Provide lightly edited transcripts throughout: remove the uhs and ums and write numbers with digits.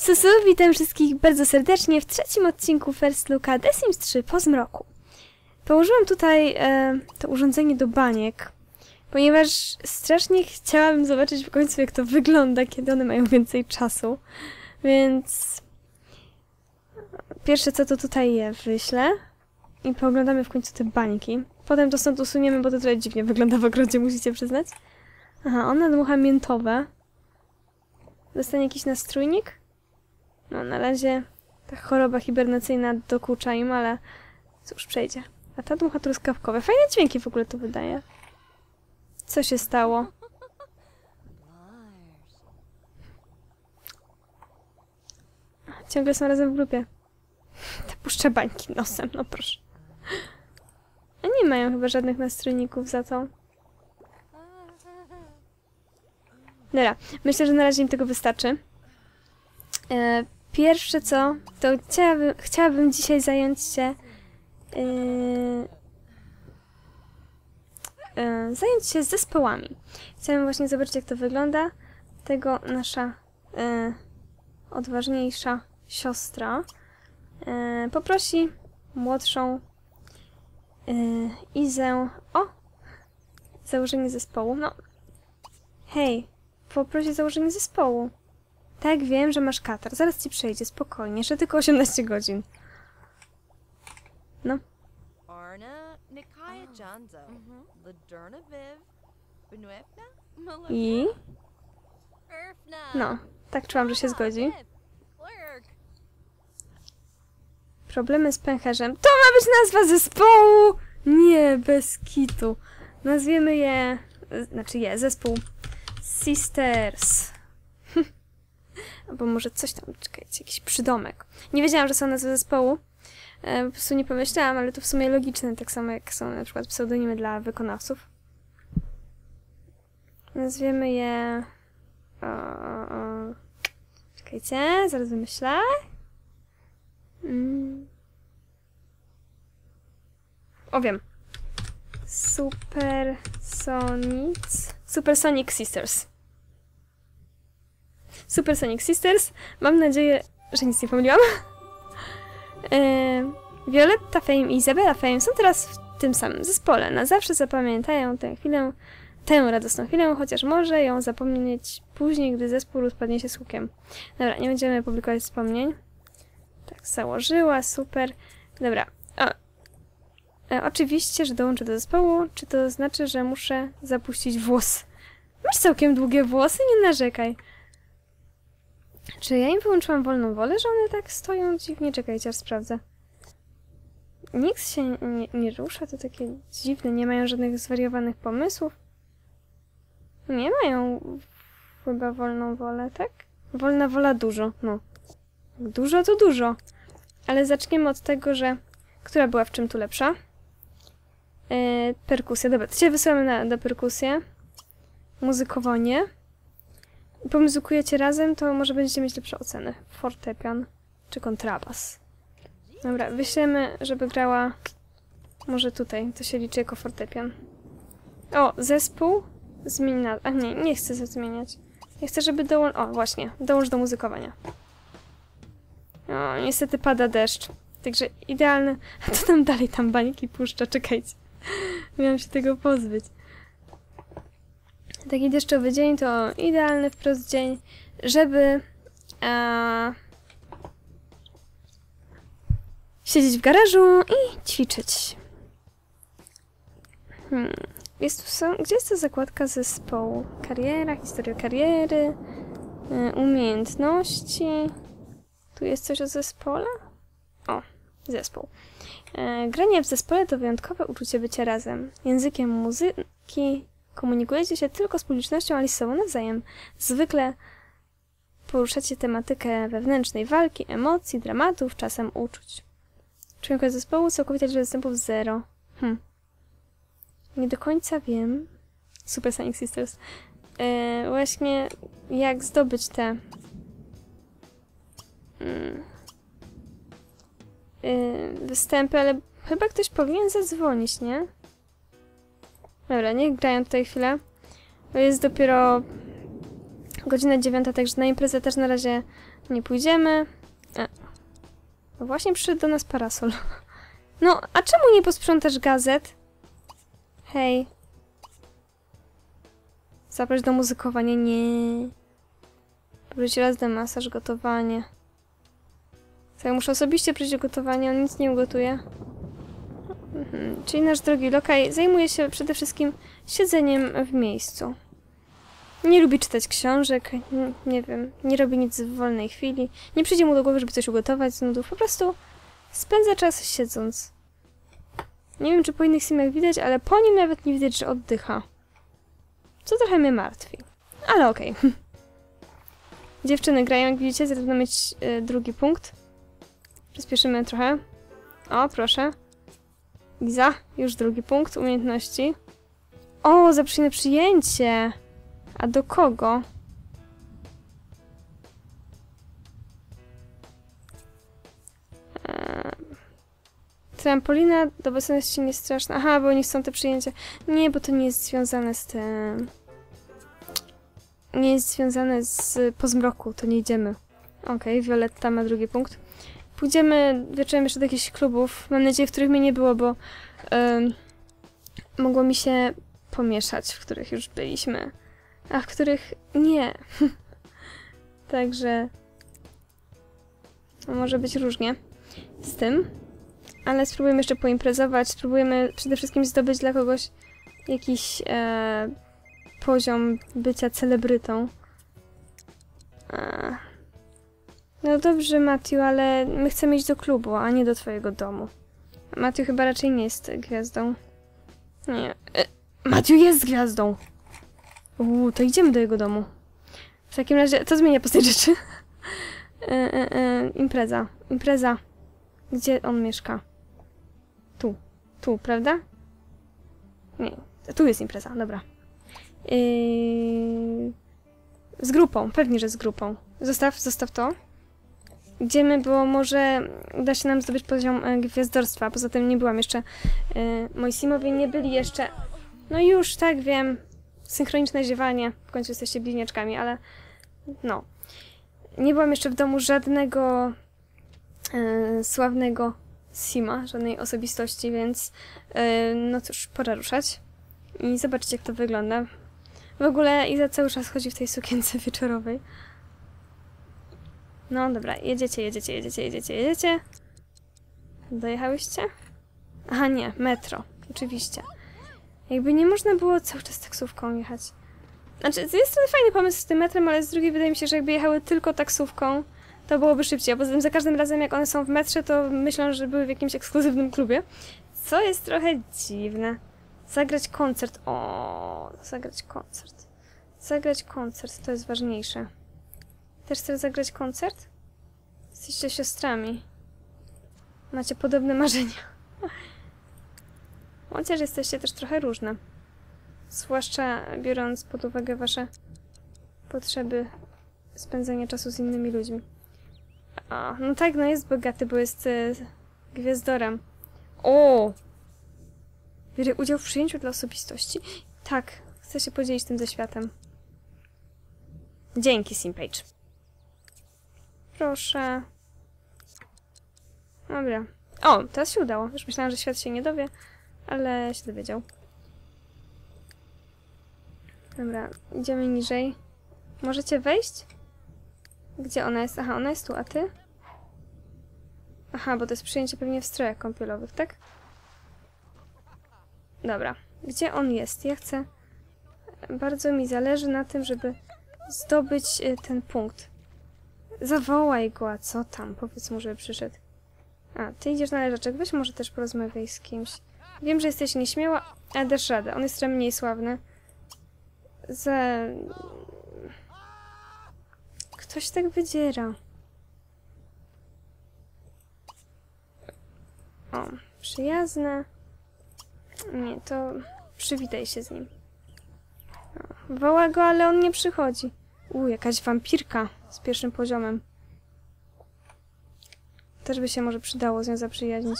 Susu, witam wszystkich bardzo serdecznie w trzecim odcinku First Looka The Sims 3 po zmroku. Położyłam tutaj to urządzenie do baniek, ponieważ strasznie chciałabym zobaczyć w końcu, jak to wygląda, kiedy one mają więcej czasu. Więc pierwsze co, to tutaj je wyślę i pooglądamy w końcu te bańki. Potem to stąd usuniemy, bo to trochę dziwnie wygląda w ogrodzie, musicie przyznać. Aha, ona dmucha miętowe. Dostanie jakiś nastrójnik? No, na razie ta choroba hibernacyjna dokucza im, ale cóż, przejdzie. A ta dmucha truskawkowe. Fajne dźwięki w ogóle tu wydaje. Co się stało? Ciągle są razem w grupie. Te puszczę bańki nosem, no proszę. A nie mają chyba żadnych nastrojników za to. Dobra, myślę, że na razie im tego wystarczy. Pierwsze co, to chciałabym dzisiaj zająć się... zająć się zespołami. Chciałabym właśnie zobaczyć, jak to wygląda. Tego nasza odważniejsza siostra poprosi młodszą Izę o założenie zespołu. No, hej, poprosi założenie zespołu. Tak, wiem, że masz katar. Zaraz ci przejdzie, spokojnie. Jeszcze tylko 18 godzin. No. I? No, tak czułam, że się zgodzi. Problemy z pęcherzem. To ma być nazwa zespołu! Nie, bez kitu. Nazwiemy je... Znaczy je, zespół Sisters. Albo może coś tam, czekajcie, jakiś przydomek. Nie wiedziałam, że są nazwy zespołu. Po prostu nie pomyślałam, ale to w sumie logiczne, tak samo jak są na przykład pseudonimy dla wykonawców. Nazwiemy je... Czekajcie, zaraz wymyślę. O, wiem. Supersonic Sisters. Supersonic Sisters. Mam nadzieję, że nic nie pomyliłam. Violetta Fame i Izabela Fame są teraz w tym samym zespole. Na zawsze zapamiętają tę chwilę, tę radosną chwilę, chociaż może ją zapomnieć później, gdy zespół rozpadnie się z hukiem. Dobra, nie będziemy publikować wspomnień. Tak, założyła, super. Dobra. Oczywiście, że dołączę do zespołu. Czy to znaczy, że muszę zapuścić włos? Masz całkiem długie włosy, nie narzekaj. Czy ja im wyłączyłam wolną wolę, że one tak stoją dziwnie? Czekajcie, aż sprawdzę. Nikt się nie rusza, to takie dziwne, nie mają żadnych zwariowanych pomysłów. Nie mają chyba wolną wolę, tak? Wolna wola dużo, no. Dużo to dużo. Ale zaczniemy od tego, że... Która była w czym tu lepsza? Perkusja, dobra, to cię wysyłamy na perkusję. Muzykowanie. Pomuzykujecie razem, to może będziecie mieć lepsze oceny. Fortepian czy kontrabas. Dobra, wyślemy, żeby grała... Może tutaj, to się liczy jako fortepian. O, zespół zmieni na... A nie, nie chcę zmieniać. Ja chcę, żeby dołącz... O, właśnie, dołącz do muzykowania. O, niestety pada deszcz. Także idealne... A to tam dalej tam bańki puszcza, czekajcie. Miałam się tego pozbyć. Taki deszczowy dzień to idealny wprost dzień, żeby siedzieć w garażu i ćwiczyć. Gdzie jest ta zakładka zespołu? Kariera, historia kariery, umiejętności. Tu jest coś o zespole? O, zespół. Granie w zespole to wyjątkowe uczucie bycia razem. Językiem muzyki komunikujecie się tylko z publicznością, ale z sobą nawzajem. Zwykle poruszacie tematykę wewnętrznej walki, emocji, dramatów, czasem uczuć. Członkowie zespołu całkowicie liczba występów 0. Nie do końca wiem. Supersonic Sisters. Właśnie jak zdobyć te... występy, ale chyba ktoś powinien zadzwonić, nie? Dobra, niech grają tutaj chwilę. Bo jest dopiero Godzina 9, także na imprezę też na razie nie pójdziemy. No właśnie przyszedł do nas parasol. No, a czemu nie posprzątasz gazet? Hej. Zapraszam do muzykowania. Nie. Próć raz do masaż, gotowanie. Co, ja muszę osobiście przyjść do gotowania, on nic nie ugotuje. Czyli nasz drogi lokaj zajmuje się przede wszystkim siedzeniem w miejscu. Nie lubi czytać książek, nie wiem, nie robi nic w wolnej chwili. Nie przyjdzie mu do głowy, żeby coś ugotować z nudów. Po prostu spędza czas siedząc. Nie wiem, czy po innych simach widać, ale po nim nawet nie widać, że oddycha. Co trochę mnie martwi. Ale okej. Dziewczyny grają, jak widzicie, zaraz mieć drugi punkt. Przyspieszymy trochę. O, proszę. Liza, już drugi punkt umiejętności. O, zaprzyjne przyjęcie! A do kogo? Trampolina do obecności niestraszna. Aha, bo oni chcą te przyjęcia. Nie, bo to nie jest związane z tym. Nie jest związane z po zmroku, to nie idziemy. Okej, Violetta ma drugi punkt. Pójdziemy wieczorem jeszcze do jakichś klubów. Mam nadzieję, w których mnie nie było, bo mogło mi się pomieszać, w których już byliśmy. A w których nie. Także może być różnie z tym. Ale spróbujemy jeszcze poimprezować. Spróbujemy przede wszystkim zdobyć dla kogoś jakiś poziom bycia celebrytą. No dobrze, Matthew, ale my chcemy iść do klubu, a nie do twojego domu. Matthew chyba raczej nie jest gwiazdą. Nie. Matthew jest gwiazdą! Uuu, to idziemy do jego domu. W takim razie, to zmienia postać rzeczy. Impreza. Impreza. Gdzie on mieszka? Tu. Tu, prawda? Nie. Tu jest impreza, dobra. Z grupą, pewnie, że z grupą. Zostaw to. Idziemy, bo może uda się nam zdobyć poziom gwiazdorstwa. Poza tym nie byłam jeszcze... Moi simowie nie byli jeszcze... No już, tak wiem. Synchroniczne ziewanie. W końcu jesteście bliźniaczkami, ale... No. Nie byłam jeszcze w domu żadnego... sławnego sima, żadnej osobistości, więc... no cóż, pora ruszać. I zobaczcie, jak to wygląda. W ogóle Iza cały czas chodzi w tej sukience wieczorowej. No dobra, jedziecie. Dojechałyście? Aha, nie, metro, oczywiście. Jakby nie można było cały czas taksówką jechać. Znaczy, z jednej strony fajny pomysł z tym metrem, ale z drugiej wydaje mi się, że jakby jechały tylko taksówką, to byłoby szybciej. A poza tym za każdym razem, jak one są w metrze, to myślą, że były w jakimś ekskluzywnym klubie. Co jest trochę dziwne. Zagrać koncert. O, zagrać koncert. Zagrać koncert, to jest ważniejsze. Też chcesz zagrać koncert? Jesteście siostrami. Macie podobne marzenia. Chociaż jesteście też trochę różne. Zwłaszcza biorąc pod uwagę wasze potrzeby spędzania czasu z innymi ludźmi. A, no tak, no jest bogaty, bo jest gwiazdorem. O! Bierze udział w przyjęciu dla osobistości? Tak, chcę się podzielić tym ze światem. Dzięki, Simpage. Proszę. Dobra. O, teraz się udało. Już myślałam, że świat się nie dowie, ale się dowiedział. Dobra, idziemy niżej. Możecie wejść? Gdzie ona jest? Aha, ona jest tu, a ty? Aha, bo to jest przyjęcie pewnie w strojach kąpielowych, tak? Dobra. Gdzie on jest? Ja chcę... Bardzo mi zależy na tym, żeby... zdobyć ten punkt. Zawołaj go, a co tam? Powiedz mu, żeby przyszedł. A, ty idziesz na leżaczek. Weź może też porozmawiaj z kimś. Wiem, że jesteś nieśmiała, ale dasz radę. On jest trochę mniej sławny. Ktoś tak wydziera. O, przyjazne. Nie, to przywitaj się z nim. Woła go, ale on nie przychodzi. Jakaś wampirka z pierwszym poziomem. Też by się może przydało z nią zaprzyjaźnić.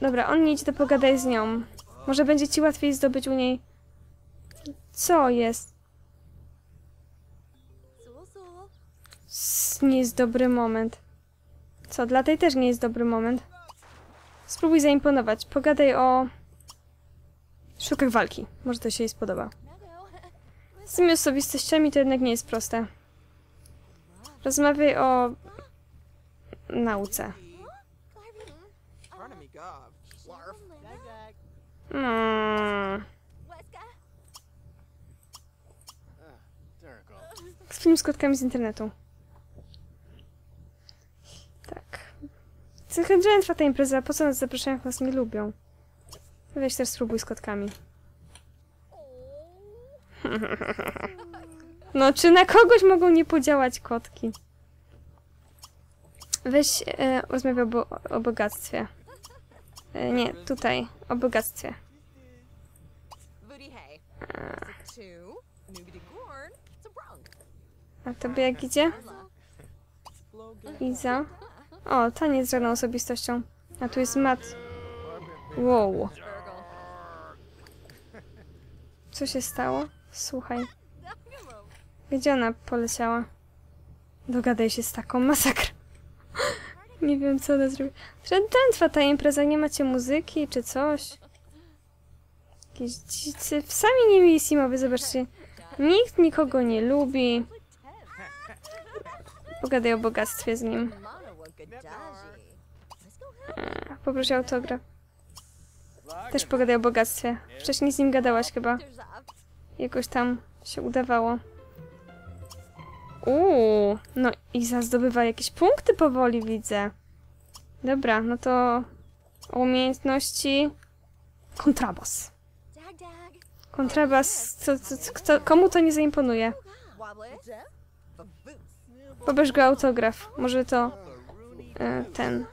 Dobra, on nie idzie, to pogadaj z nią. Może będzie ci łatwiej zdobyć u niej... Co jest? nie jest dobry moment. Co, dla tej też nie jest dobry moment. Spróbuj zaimponować. Pogadaj o... sztukach walki. Może to się jej spodoba. Z tymi osobistościami to jednak nie jest proste. Rozmawiaj o... nauce. Film z kotkami z internetu. Tak. Chętnie trwa ta impreza, po co nas zapraszają, jak nas nie lubią? Weź też spróbuj z kotkami. No, czy na kogoś mogą nie podziałać kotki? Weź, rozmawiaj o bogactwie. Nie, tutaj. O bogactwie. A tobie jak idzie? Iza? O, ta nie jest żadną osobistością. A tu jest Matt. Wow. Co się stało? Słuchaj. Gdzie ona poleciała? Dogadaj się z taką masakrą. Nie wiem, co ona zrobiła. Trwa ta impreza, nie macie muzyki czy coś? Jakieś dzicy. Sami nie mieli simowy, zobaczcie. Nikt nikogo nie lubi. Pogadaj o bogactwie z nim. Poproszę autograf. Też pogadaj o bogactwie. Wcześniej z nim gadałaś chyba. Jakoś tam się udawało. No Iza zdobywa jakieś punkty powoli, widzę. Dobra, no to... o umiejętności... kontrabas. Kontrabas... komu to nie zaimponuje? Pobierz go autograf. Może to... ten...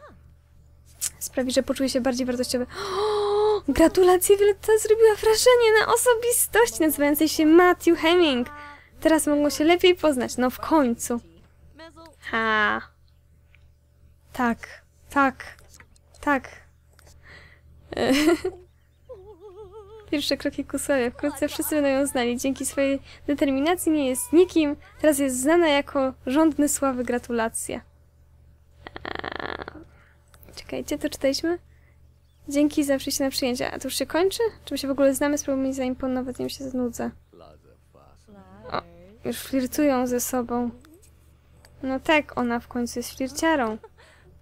sprawi, że poczuje się bardziej wartościowy. O, gratulacje, Violetta zrobiła wrażenie na osobistość nazywającej się Matthew Hemming. Teraz mogą się lepiej poznać. No w końcu. Ha. Tak. Pierwsze kroki ku sławie. Wkrótce wszyscy będą ją znali. Dzięki swojej determinacji nie jest nikim. Teraz jest znana jako rządny sławy. Gratulacje. Czekajcie, to czytaliśmy? Dzięki za przyjście na przyjęcie. A to już się kończy? Czy my się w ogóle znamy? Spróbujmy zaimponować, nim się znudzę. O, już flirtują ze sobą. No tak, ona w końcu jest flirciarą.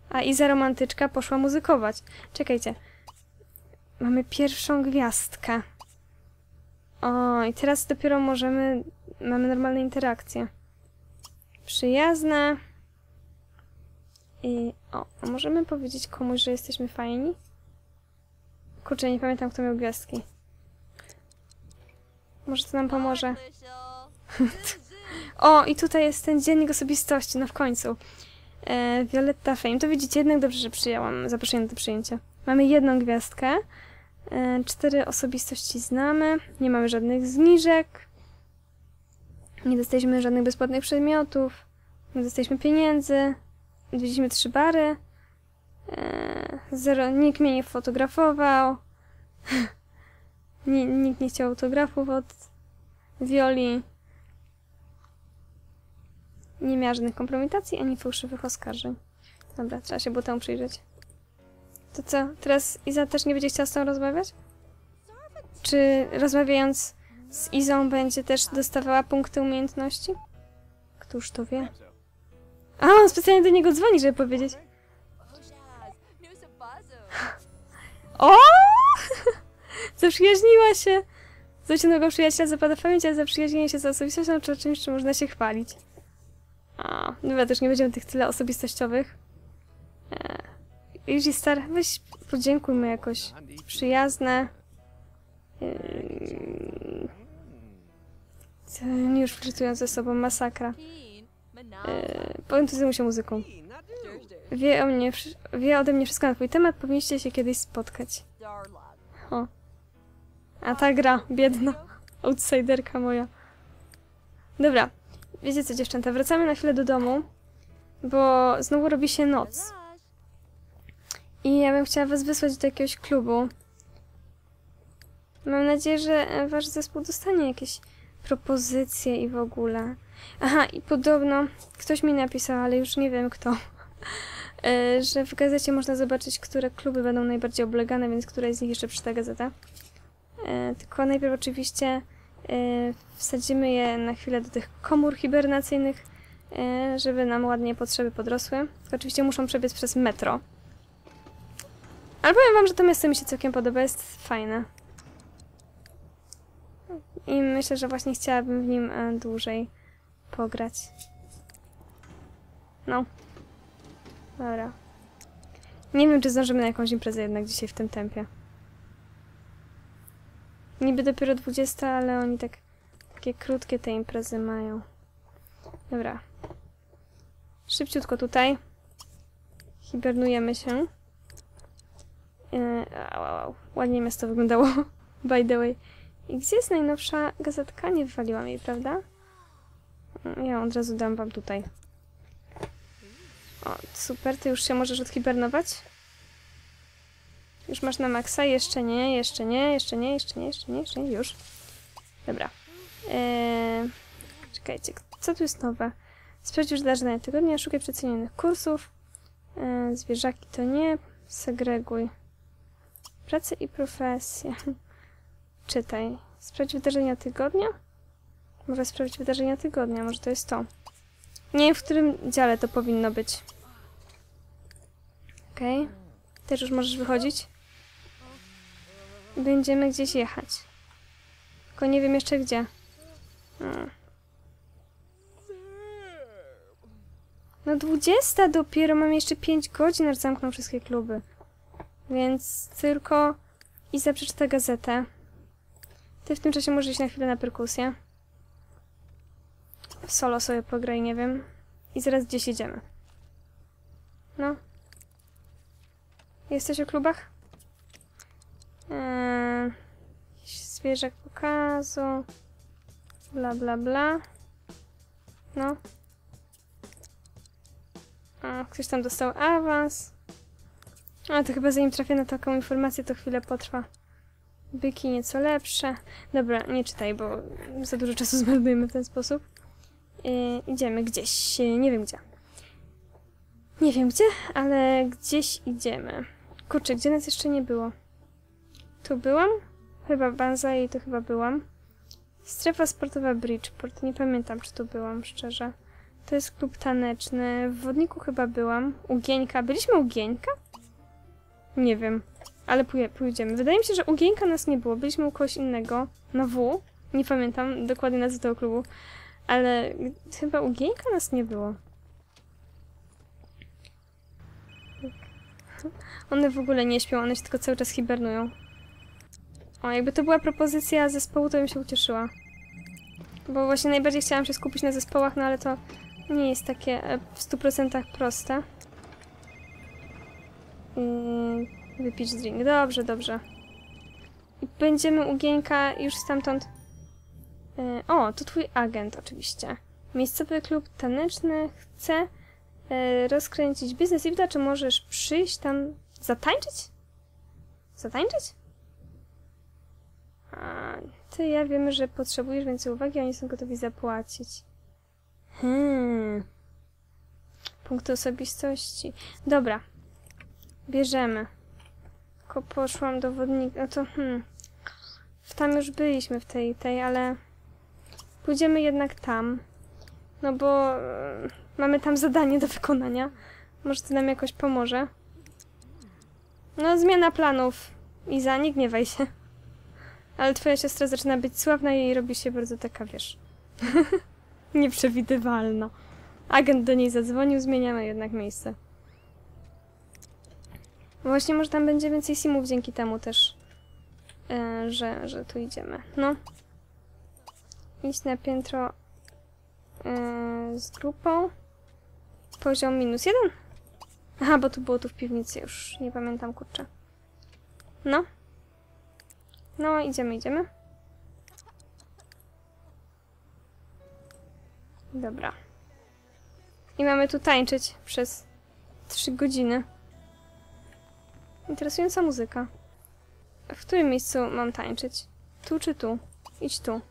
A Iza romantyczka poszła muzykować. Czekajcie. Mamy pierwszą gwiazdkę. O, i teraz dopiero możemy... mamy normalne interakcje. Przyjazne. I... o, a możemy powiedzieć komuś, że jesteśmy fajni? Kurczę, nie pamiętam, kto miał gwiazdki. Może to nam pomoże. O, i tutaj jest ten dziennik osobistości, no w końcu. Violetta Fame. To widzicie, jednak dobrze, że przyjęłam zaproszenie do przyjęcia. Mamy jedną gwiazdkę. 4 osobistości znamy. Nie mamy żadnych zniżek. Nie dostaliśmy żadnych bezpłatnych przedmiotów. Nie dostaliśmy pieniędzy. Odwiedziliśmy 3 bary. 0. Nikt mnie nie fotografował. Nikt nie chciał autografów od Violi. Nie miała żadnych kompromitacji ani fałszywych oskarżeń. Dobra, trzeba się było temu przyjrzeć. To co, teraz Iza też nie będzie chciała z tą rozmawiać? Czy rozmawiając z Izą będzie też dostawała punkty umiejętności? Któż to wie? A, on specjalnie do niego dzwoni, żeby powiedzieć. O! Zaprzyjaźniła się! Z nowego przyjaciela zapada pamięć, ale zaprzyjaźnienie się z osobistością czy o czymś, czym można się chwalić. A, dobra, też nie będziemy tych tyle osobistościowych. Easy Star, weź podziękujmy jakoś. Przyjazne. Już flirtują ze sobą, masakra. Poentuzjazmuj się muzyką. Wie ode mnie wszystko na twój temat, powinniście się kiedyś spotkać. O. A ta gra, biedna. Outsiderka moja. Dobra. Wiecie co, dziewczęta, wracamy na chwilę do domu, bo znowu robi się noc. I ja bym chciała was wysłać do jakiegoś klubu. Mam nadzieję, że wasz zespół dostanie jakieś propozycje i w ogóle. Aha, i podobno ktoś mi napisał, ale już nie wiem kto, że w gazecie można zobaczyć, które kluby będą najbardziej oblegane, więc która z nich jeszcze przeczyta gazetę. Tylko najpierw oczywiście wsadzimy je na chwilę do tych komór hibernacyjnych, żeby nam ładnie potrzeby podrosły. Oczywiście muszą przebiec przez metro. Ale powiem wam, że to miasto mi się całkiem podoba, jest fajne. I myślę, że właśnie chciałabym w nim dłużej pograć. No. Dobra. Nie wiem, czy zdążymy na jakąś imprezę jednak dzisiaj w tym tempie. Niby dopiero 20, ale oni tak... Takie krótkie te imprezy mają. Dobra. Szybciutko tutaj. Hibernujemy się. Ładnie miasto wyglądało. By the way. I gdzie jest najnowsza gazetka? Nie wywaliłam jej, prawda? Ja od razu dam wam tutaj. O, super, ty już się możesz odhibernować? Już masz na maksa? Jeszcze nie, jeszcze nie, jeszcze nie, jeszcze nie, jeszcze nie, jeszcze nie, już. Dobra. Czekajcie, co tu jest nowe? Sprawdź już wydarzenia tygodnia, szukaj przecenionych kursów. Zwierzaki to nie. Segreguj. Pracę i profesję. Czytaj. Sprawdź wydarzenia tygodnia? Może sprawdzić wydarzenia tygodnia, może to jest to. Nie wiem, w którym dziale to powinno być. Okej. Też już możesz wychodzić. Będziemy gdzieś jechać. Tylko nie wiem jeszcze gdzie. No 20 dopiero, mam jeszcze 5 godzin, aż zamkną wszystkie kluby. Więc tylko... Iza przeczyta gazetę. Ty w tym czasie możesz iść na chwilę na perkusję. Solo sobie pograj, nie wiem. I zaraz gdzieś idziemy. No. Jesteś o klubach? Zwierzak pokazu. Bla, bla, bla. No. O, ktoś tam dostał awans. A to chyba zanim trafię na taką informację, to chwilę potrwa. Byki nieco lepsze. Dobra, nie czytaj, bo za dużo czasu zmarnujemy w ten sposób. Idziemy gdzieś, nie wiem gdzie. Nie wiem gdzie, ale gdzieś idziemy. Kurczę, gdzie nas jeszcze nie było? Tu byłam? Chyba Banzai, to chyba byłam. Strefa sportowa Bridgeport, nie pamiętam czy tu byłam, szczerze. To jest klub taneczny, w Wodniku chyba byłam. U Gieńka, byliśmy u Gieńka? Nie wiem, ale pójdziemy. Wydaje mi się, że u Gieńka nas nie było, byliśmy u kogoś innego. Na W, nie pamiętam dokładnie nazwy tego klubu. Ale chyba u Gieńka nas nie było. One w ogóle nie śpią, one się tylko cały czas hibernują. O, jakby to była propozycja zespołu, to bym się ucieszyła. Bo właśnie najbardziej chciałam się skupić na zespołach, no ale to nie jest takie w 100% proste. Wypić drink. Dobrze, dobrze. I będziemy u Gieńka już stamtąd... O, to twój agent oczywiście. Miejscowy klub taneczny chce rozkręcić biznes. Iwda, czy możesz przyjść tam zatańczyć? Zatańczyć? A, ty, ja wiemy, że potrzebujesz więcej uwagi, oni są gotowi zapłacić. Punkty osobistości. Dobra. Bierzemy. Tylko poszłam do wodnika. No to tam już byliśmy w tej, ale... Pójdziemy jednak tam, no bo mamy tam zadanie do wykonania. Może to nam jakoś pomoże. No, zmiana planów. Iza, nie gniewaj się. Ale twoja siostra zaczyna być sławna i jej robi się bardzo taka, wiesz... nieprzewidywalna. Agent do niej zadzwonił, zmieniamy jednak miejsce. Właśnie może tam będzie więcej simów dzięki temu też, że tu idziemy. No. Idź na piętro z grupą. Poziom -1? Aha, bo tu było tu w piwnicy już. Nie pamiętam, kurczę. No. No, idziemy, idziemy. Dobra. I mamy tu tańczyć przez 3 godziny. Interesująca muzyka. W którym miejscu mam tańczyć? Tu czy tu? Idź tu.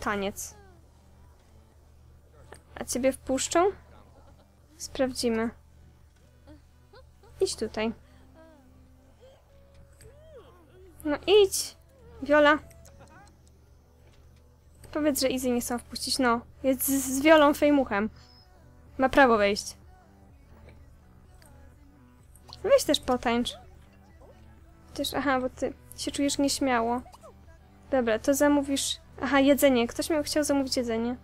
Taniec. A ciebie wpuszczą? Sprawdzimy. Idź tutaj. No idź! Viola. Powiedz, że Izzy nie chcą wpuścić. No, jest z Violą Fejmuchem. Ma prawo wejść. Weź też potańcz. Chociaż, aha, bo ty się czujesz nieśmiało. Dobra, to zamówisz... Aha, jedzenie. Ktoś chciał zamówić jedzenie.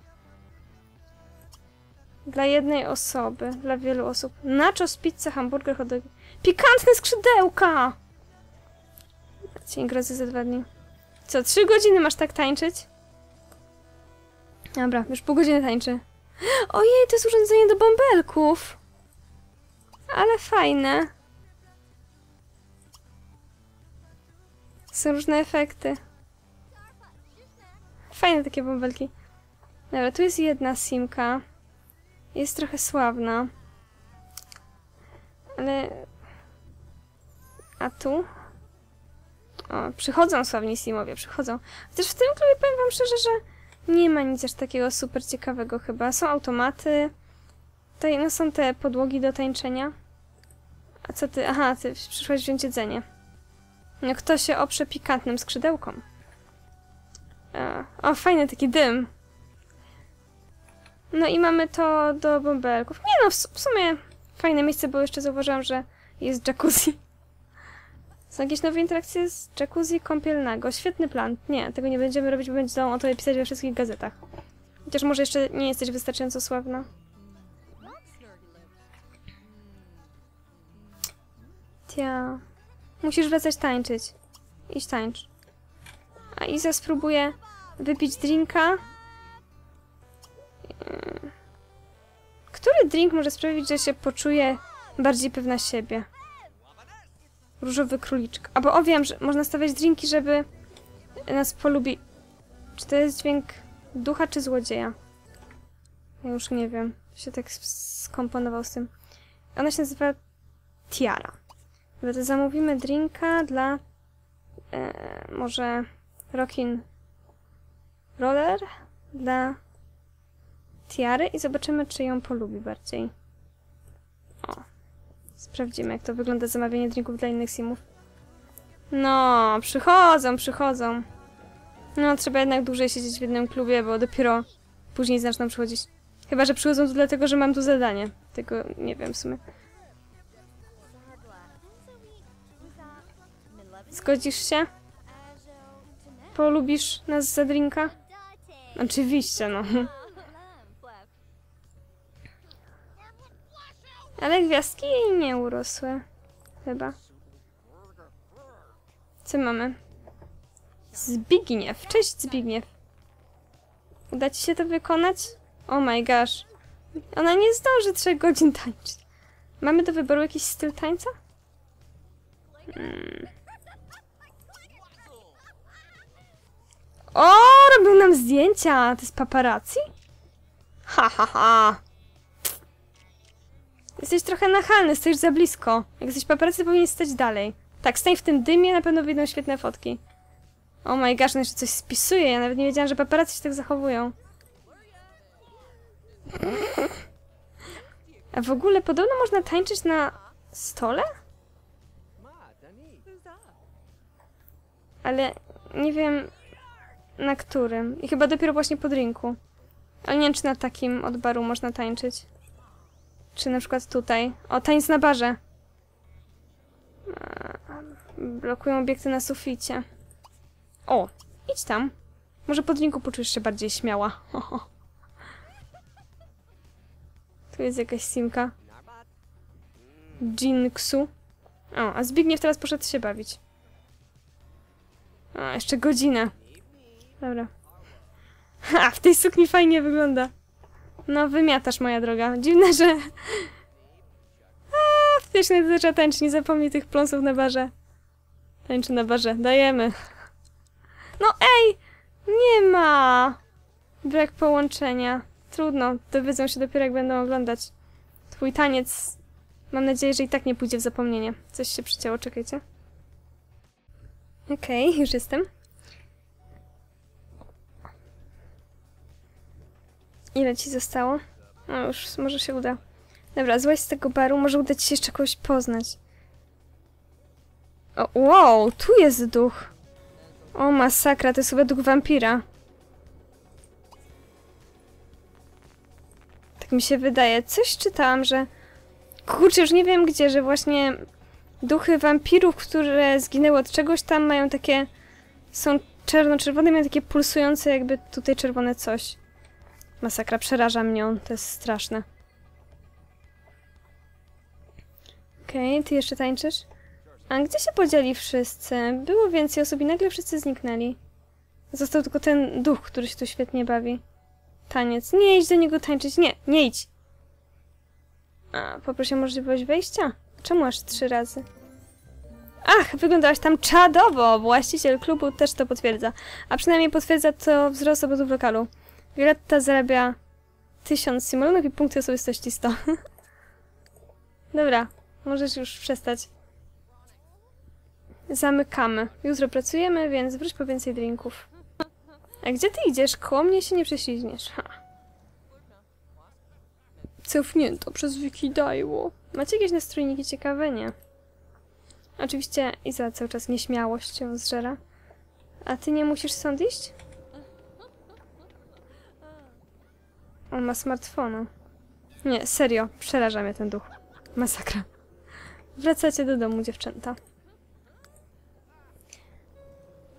Dla jednej osoby, dla wielu osób. Nachos, pizza, hamburger, hot dog. Pikantne skrzydełka! Cień grozy za 2 dni. Co, 3 godziny masz tak tańczyć? Dobra, już pół godziny tańczy. Ojej, to jest urządzenie do bąbelków! Ale fajne. Są różne efekty. Fajne takie bąbelki. Dobra, tu jest jedna simka. Jest trochę sławna. Ale... A tu? O, przychodzą sławni simowie, przychodzą. Chociaż w tym klubie powiem wam szczerze, że nie ma nic aż takiego super ciekawego chyba. Są automaty. Tutaj no, są te podłogi do tańczenia. A co ty? Aha, ty przyszłaś wziąć jedzenie. No kto się oprze pikantnym skrzydełkom? O, fajny taki dym. No i mamy to do bąbelków. Nie no, w sumie fajne miejsce, bo jeszcze zauważyłam, że jest jacuzzi. Są jakieś nowe interakcje z jacuzzi kąpielnego. Świetny plan. Nie, tego nie będziemy robić, bo będą o to pisać we wszystkich gazetach. Chociaż może jeszcze nie jesteś wystarczająco sławna. Tia. Musisz wracać tańczyć. Idź tańcz. A Iza spróbuje wypić drinka. Który drink może sprawić, że się poczuje bardziej pewna siebie? Różowy króliczek. A bo o, wiem, że można stawiać drinki, żeby nas polubi. Czy to jest dźwięk ducha, czy złodzieja? Ja już nie wiem. Się tak skomponował z tym. Ona się nazywa Tiara. Więc zamówimy drinka dla... może... Rockin Roller? Dla... Tiary i zobaczymy, czy ją polubi bardziej. O. Sprawdzimy, jak to wygląda zamawianie drinków dla innych simów. No, przychodzą. No, trzeba jednak dłużej siedzieć w jednym klubie, bo dopiero później zaczną przychodzić. Chyba, że przychodzą tu dlatego, że mam tu zadanie. Tego nie wiem w sumie. Zgodzisz się? Polubisz nas za drinka? Oczywiście, no. Ale gwiazdki jej nie urosły. Chyba. Co mamy? Zbigniew. Cześć, Zbigniew. Uda ci się to wykonać? Oh my gosh. Ona nie zdąży 3 godzin tańczyć. Mamy do wyboru jakiś styl tańca? O, robił nam zdjęcia. To jest paparazzi? Ha, ha, ha. Jesteś trochę nachalny, stoisz za blisko. Jak jesteś paparazzi, powinien stać dalej. Tak, stań w tym dymie, na pewno wyjdą świetne fotki. Oh my gosh, on jeszcze coś spisuje, ja nawet nie wiedziałam, że paparazzi się tak zachowują. A w ogóle podobno można tańczyć na stole? Ale nie wiem na którym. I chyba dopiero właśnie po drinku. Ale nie wiem, czy na takim od baru można tańczyć. Czy na przykład tutaj. O, tańc na barze. Blokują obiekty na suficie. O, idź tam. Może po drinku poczujesz się bardziej śmiała. Tu jest jakaś simka. Jinxu. O, a Zbigniew teraz poszedł się bawić. A, jeszcze godzinę. Dobra. Ha, w tej sukni fajnie wygląda. No, wymiatasz, moja droga. Dziwne, że... A, w tej trzeba tańczyć. Nie zapomnij tych pląsów na barze. Tańczy na barze. Dajemy. No, ej! Nie ma! Brak połączenia. Trudno. Dowiedzą się dopiero, jak będą oglądać. Twój taniec... Mam nadzieję, że i tak nie pójdzie w zapomnienie. Coś się przycięło. Czekajcie. Okej, już jestem. Ile ci zostało? No już, może się uda. Dobra, złaź z tego baru, może uda ci się jeszcze kogoś poznać. O, wow, tu jest duch. O, masakra, to jest chyba duch wampira. Tak mi się wydaje. Coś czytałam, że... Kurczę, już nie wiem gdzie, że właśnie... Duchy wampirów, które zginęły od czegoś tam, mają takie... Są czerwono-czerwone, mają takie pulsujące jakby tutaj czerwone coś. Masakra, przeraża mnie on, to jest straszne. Okej, ty jeszcze tańczysz? A gdzie się podzieli wszyscy? Było więcej osób i nagle wszyscy zniknęli. Został tylko ten duch, który się tu świetnie bawi. Taniec. Nie idź do niego tańczyć. Nie, nie idź. A, poproszę o możliwość wejścia? Czemu aż 3 razy? Ach, wyglądałaś tam czadowo! Właściciel klubu też to potwierdza. A przynajmniej potwierdza to wzrost obrotu w lokalu. Violetta zarabia 1000 simoleonów i punkty osobistości 100. Dobra, możesz już przestać. Zamykamy. Jutro pracujemy, więc wróć po więcej drinków. A gdzie ty idziesz? Koło mnie się nie prześlizgniesz. Ha. Cofnięto przez Wikidajło. Macie jakieś nastrojniki ciekawe? Nie. Oczywiście Iza cały czas nieśmiałość się zżera. A ty nie musisz stąd iść? On ma smartfona. Nie, serio. Przeraża mnie ten duch. Masakra. Wracacie do domu, dziewczęta.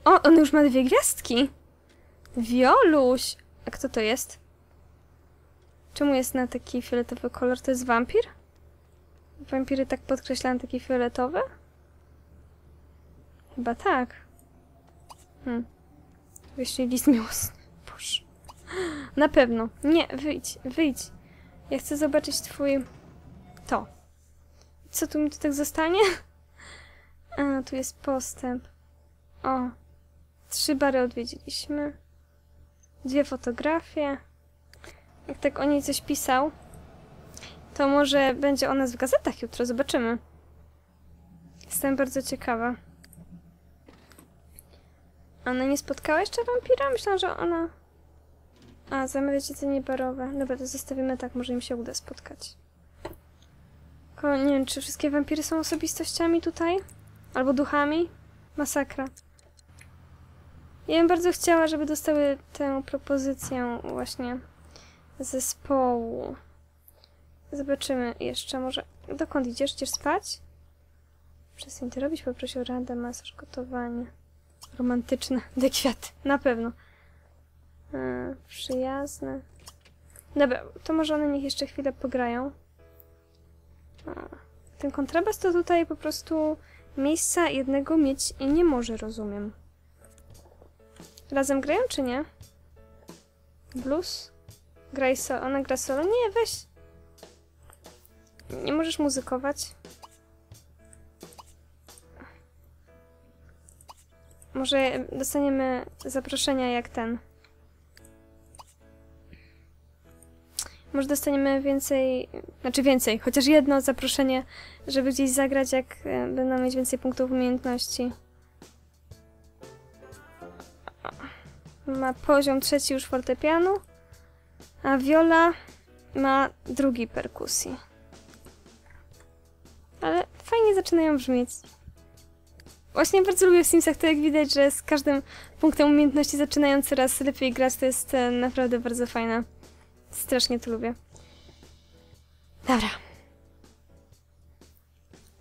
O, on już ma 2 gwiazdki! Wioluś! A kto to jest? Czemu jest na taki fioletowy kolor? To jest wampir? Wampiry tak podkreślają takie fioletowe? Chyba tak. Wyślij list miłosny. Boże. Na pewno. Nie, wyjdź, wyjdź. Ja chcę zobaczyć twój... To. Co tu mi tu tak zostanie? A, tu jest postęp. O. 3 bary odwiedziliśmy. 2 fotografie. Jak tak o niej coś pisał, to może będzie o nas w gazetach jutro. Zobaczymy. Jestem bardzo ciekawa. Ona nie spotkała jeszcze wampira? Myślałam, że ona... A, zamawiać jedzenie barowe. Dobra, to zostawimy tak. Może im się uda spotkać. Tylko nie wiem, czy wszystkie wampiry są osobistościami tutaj? Albo duchami? Masakra. Ja bym bardzo chciała, żeby dostały tę propozycję właśnie zespołu. Zobaczymy jeszcze może... Dokąd idziesz? Idziesz spać? Przestań to robić, poprosił radę, masaż, gotowanie. Romantyczne. Dekwiat. Na pewno. Przyjazne. Dobra, to może one niech jeszcze chwilę pograją. Ten kontrabas to tutaj po prostu miejsca jednego mieć i nie może, rozumiem. Razem grają, czy nie? Blues? Graj solo. Ona gra solo? Nie, weź! Nie możesz muzykować. Może dostaniemy zaproszenia jak ten. Może dostaniemy więcej... Znaczy więcej, chociaż jedno zaproszenie, żeby gdzieś zagrać, jak będą mieć więcej punktów umiejętności. Ma poziom 3 już fortepianu, a Viola ma 2 perkusji. Ale fajnie zaczynają brzmieć. Właśnie bardzo lubię w Simsach to, jak widać, że z każdym punktem umiejętności zaczynają coraz lepiej grać. To jest naprawdę bardzo fajne. Strasznie to lubię. Dobra.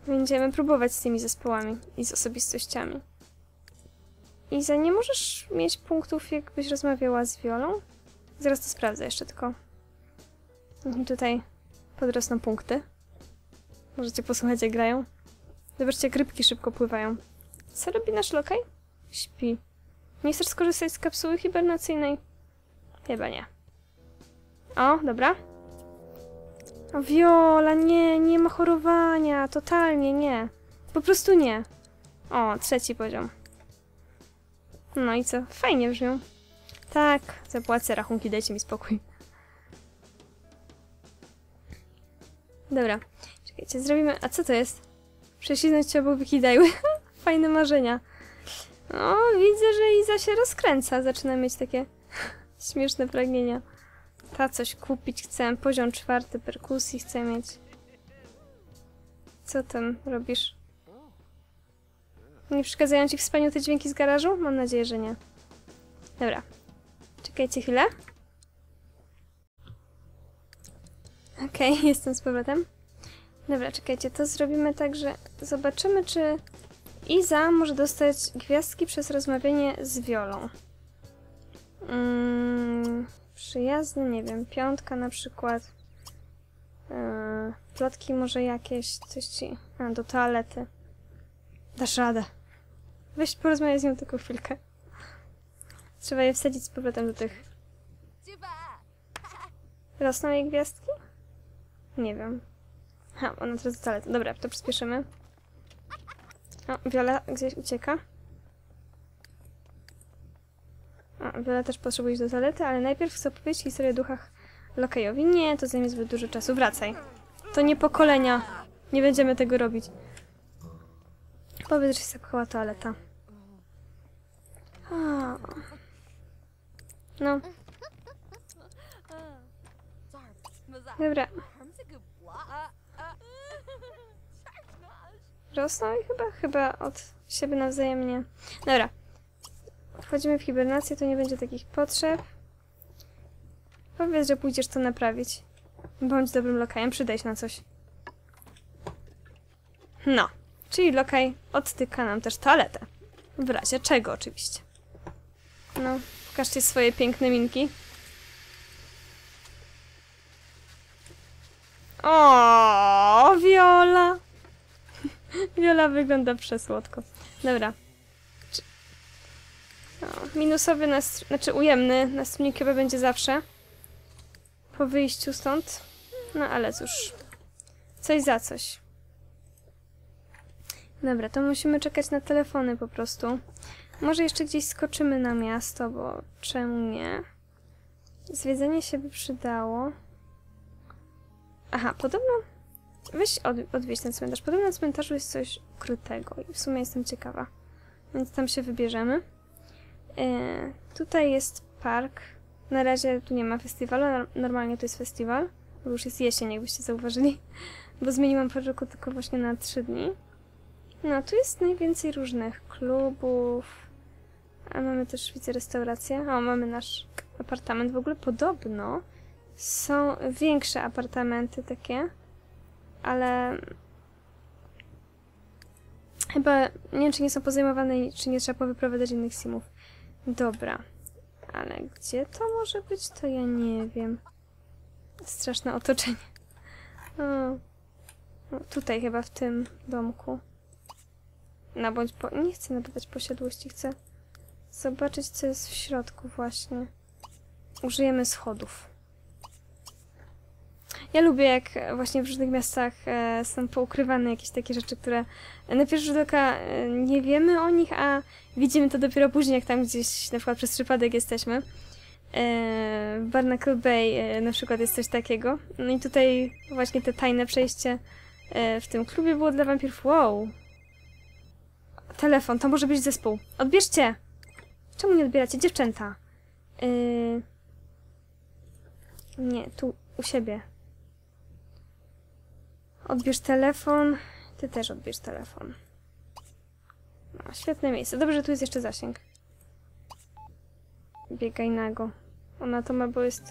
Będziemy próbować z tymi zespołami i z osobistościami. Iza, nie możesz mieć punktów, jakbyś rozmawiała z Violą? Zaraz to sprawdzę jeszcze tylko. Tutaj podrosną punkty. Możecie posłuchać, jak grają. Zobaczcie, jak rybki szybko pływają. Co robi nasz lokaj? Śpi. Nie chcesz skorzystać z kapsuły hibernacyjnej? Chyba nie. O, dobra. O, Viola, nie, nie ma chorowania. Totalnie nie. Po prostu nie. O, 3 poziom. No i co? Fajnie brzmią. Tak, zapłacę rachunki, dajcie mi spokój. Dobra, czekajcie, zrobimy... A co to jest? Prześliznąć się obok Wikidajły. Fajne marzenia. O, widzę, że Iza się rozkręca. Zaczyna mieć takie śmieszne pragnienia. Ta coś kupić, chcę poziom 4 perkusji, chcę mieć. Co tam robisz? Nie przeszkadzają ci w spaniu te dźwięki z garażu? Mam nadzieję, że nie. Dobra. Czekajcie chwilę. Okej, jestem z powrotem. Dobra, czekajcie, to zrobimy tak, że zobaczymy, czy Iza może dostać gwiazdki przez rozmawianie z Wiolą. Przyjazny, nie wiem, 5 na przykład. Plotki może jakieś, coś ci... A, do toalety. Dasz radę. Weź porozmawiaj z nią tylko chwilkę. Trzeba je wsadzić z powrotem do tych... Rosną jej gwiazdki? Nie wiem. Ha, ona teraz do toalety. Dobra, to przyspieszymy. O, Viola gdzieś ucieka. O, Viola też potrzebuje iść do toalety, ale najpierw chcę opowiedzieć historię o duchach Lokejowi. Nie, to zajmie zbyt dużo czasu. Wracaj. To nie pokolenia. Nie będziemy tego robić. Powiedz, że się zapchała toaleta. O. No. Dobra. Rosną i chyba od siebie nawzajemnie. Dobra. Wchodzimy w hibernację, to nie będzie takich potrzeb. Powiedz, że pójdziesz to naprawić. Bądź dobrym lokajem, przydaj się na coś. No. Czyli lokaj odtyka nam też toaletę. W razie czego oczywiście. No, pokażcie swoje piękne minki. O, Viola! Viola wygląda przesłodko. Dobra. O, minusowy nastrój, znaczy ujemny nastrój chyba będzie zawsze. Po wyjściu stąd. No ale cóż. Coś za coś. Dobra, to musimy czekać na telefony po prostu. Może jeszcze gdzieś skoczymy na miasto, bo czemu nie? Zwiedzenie się by przydało. Aha, podobno... Weź odwieźć ten cmentarz. Podobno na cmentarzu jest coś ukrytego i w sumie jestem ciekawa. Więc tam się wybierzemy. Tutaj jest park. Na razie tu nie ma festiwalu. Normalnie tu jest festiwal. Bo już jest jesień, jakbyście zauważyli. Bo zmieniłam parę roku tylko właśnie na 3 dni. No, tu jest najwięcej różnych klubów. A mamy też, widzę, restaurację. O, mamy nasz apartament. W ogóle podobno są większe apartamenty takie, ale chyba nie wiem, czy nie są pozajmowane i czy nie trzeba powyprowadzać innych simów. Dobra, ale gdzie to może być, to ja nie wiem. Straszne otoczenie. O. No, tutaj chyba w tym domku. No bądź po... Nie chcę nabywać posiadłości, chcę zobaczyć, co jest w środku właśnie. Użyjemy schodów. Ja lubię, jak właśnie w różnych miastach są poukrywane jakieś takie rzeczy, które na pierwszy rzut oka nie wiemy o nich, a widzimy to dopiero później, jak tam gdzieś na przykład przez przypadek jesteśmy. W Barnacle Bay na przykład jest coś takiego. No i tutaj właśnie te tajne przejście w tym klubie było dla wampirów. Wow! Telefon, to może być zespół. Odbierzcie! Czemu nie odbieracie? Dziewczęta. Nie, tu u siebie. Odbierz telefon. Ty też odbierz telefon. No, świetne miejsce. Dobrze, że tu jest jeszcze zasięg. Biegaj nago. Ona to ma, bo jest...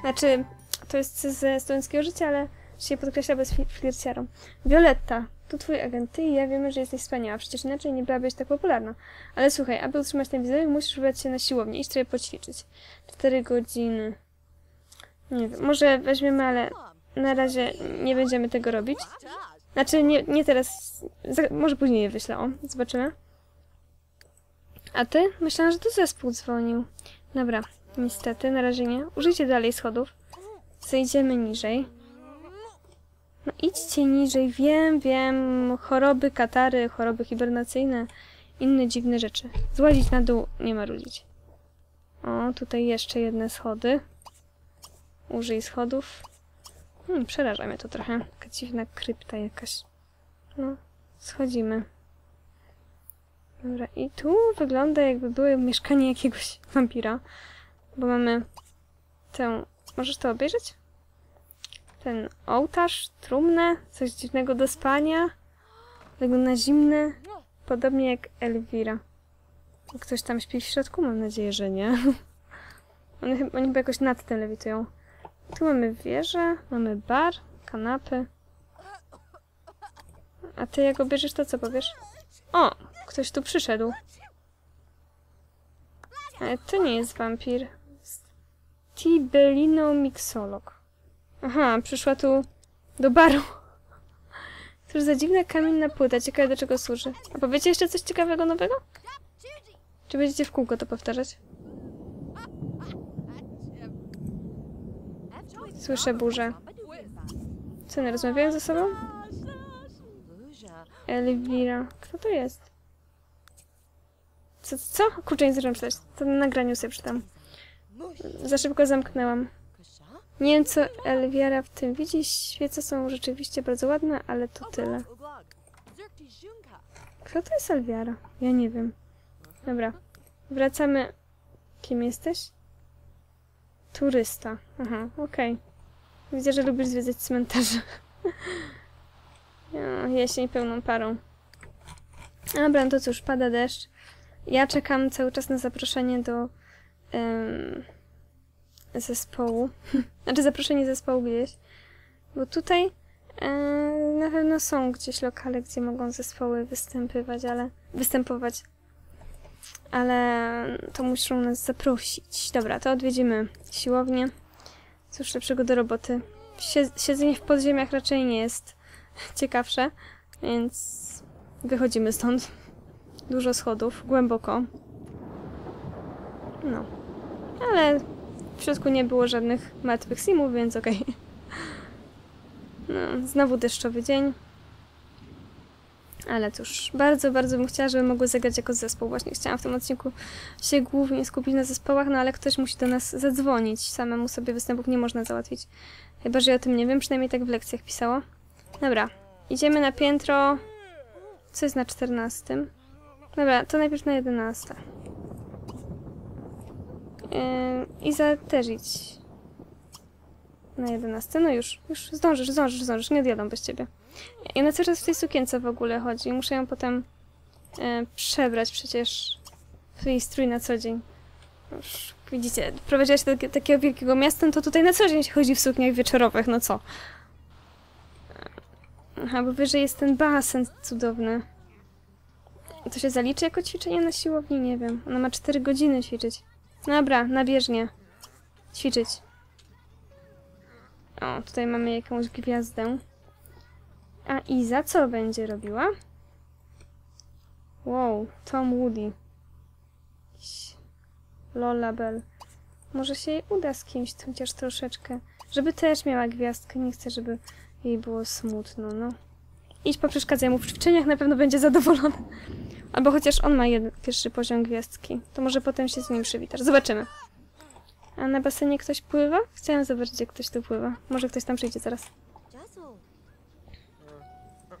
Znaczy, to jest ze studenckiego życia, ale się podkreśla, bo jest flirciarą. Violetta. To twój agent, ty i ja wiemy, że jesteś wspaniała. Przecież inaczej nie byłabyś tak popularna. Ale słuchaj, aby utrzymać ten wizerunek, musisz wybrać się na siłownię i trochę poćwiczyć. 4 godziny. Nie wiem, może weźmiemy, ale na razie nie będziemy tego robić. Znaczy, nie teraz. Może później je wyślę. O, zobaczymy. A ty? Myślałam, że to zespół dzwonił. Dobra, niestety, na razie nie. Użyjcie dalej schodów. Zejdziemy niżej. No idźcie niżej, wiem, choroby, katary, choroby hibernacyjne, inne dziwne rzeczy. Złazić na dół, nie marudzić. O, tutaj jeszcze jedne schody. Użyj schodów. Przeraża mnie to trochę. Taka dziwna krypta jakaś. No, schodzimy. Dobra, i tu wygląda, jakby były mieszkanie jakiegoś wampira. Bo mamy tę Możesz to obejrzeć? Ten ołtarz, trumnę, coś dziwnego do spania. Wygląda zimne, podobnie jak Elvira. Ktoś tam śpi w środku? Mam nadzieję, że nie. Oni chyba jakoś nad tym lewitują. Tu mamy wieżę, mamy bar, kanapy. A ty jak obierzesz, to co powiesz? O! Ktoś tu przyszedł. Ale to nie jest wampir. Tibelinомixolog. Aha, przyszła tu do baru. Cóż za dziwna kamienna płyta. Ciekawe, do czego służy. A powiecie jeszcze coś ciekawego nowego? Czy będziecie w kółko to powtarzać? Słyszę burzę. Co, one rozmawiają ze sobą? Elvira. Kto to jest? Co? Kurczę, nie zaczęłam czytać. To na nagraniu sobie przeczytam. Za szybko zamknęłam. Nie wiem, co Elvira w tym widzi. Świece są rzeczywiście bardzo ładne, ale to tyle. Kto to jest Elvira? Ja nie wiem. Dobra. Wracamy. Kim jesteś? Turysta. Aha, okej. Widzę, że lubisz zwiedzać cmentarze. Jesień pełną parą. Dobra, no to cóż, pada deszcz. Ja czekam cały czas na zaproszenie do zespołu. Znaczy zaproszenie zespołu gdzieś. Bo tutaj na pewno są gdzieś lokale, gdzie mogą zespoły występować. Ale to muszą nas zaprosić. Dobra, to odwiedzimy siłownię. Cóż lepszego do roboty. Siedzenie w podziemiach raczej nie jest ciekawsze, więc wychodzimy stąd. Dużo schodów, głęboko. No. Ale w środku nie było żadnych martwych simów, więc okej. No, znowu deszczowy dzień. Ale cóż, bardzo, bardzo bym chciała, żeby mogły zagrać jako zespół. Właśnie chciałam w tym odcinku się głównie skupić na zespołach, no ale ktoś musi do nas zadzwonić. Samemu sobie występów nie można załatwić. Chyba, że ja o tym nie wiem, przynajmniej tak w lekcjach pisało. Dobra, idziemy na piętro... Co jest na 14? Dobra, to najpierw na 11. Iza też idź. Na 11, no już zdążysz, nie odjadą bez ciebie. I ona cały czas w tej sukience w ogóle chodzi. Muszę ją potem przebrać przecież w jej strój na co dzień. Już widzicie, prowadziła się do takiego wielkiego miasta, to tutaj na co dzień się chodzi w sukniach wieczorowych, no co? Aha, bo wyżej jest ten basen cudowny. To się zaliczy jako ćwiczenie na siłowni? Nie wiem. Ona ma 4 godziny ćwiczyć. Dobra, na bieżnię. Ćwiczyć. O, tutaj mamy jakąś gwiazdę. A Iza co będzie robiła? Wow, Tom Woody. Lolabel. Może się jej uda z kimś, chociaż troszeczkę. Żeby też miała gwiazdkę. Nie chcę, żeby jej było smutno, no. Idź, poprzeszkadzaj mu w ćwiczeniach, na pewno będzie zadowolony. Albo chociaż on ma pierwszy poziom gwiazdki. To może potem się z nim przywitasz. Zobaczymy. A na basenie ktoś pływa? Chciałam zobaczyć, jak ktoś tu pływa. Może ktoś tam przyjdzie zaraz.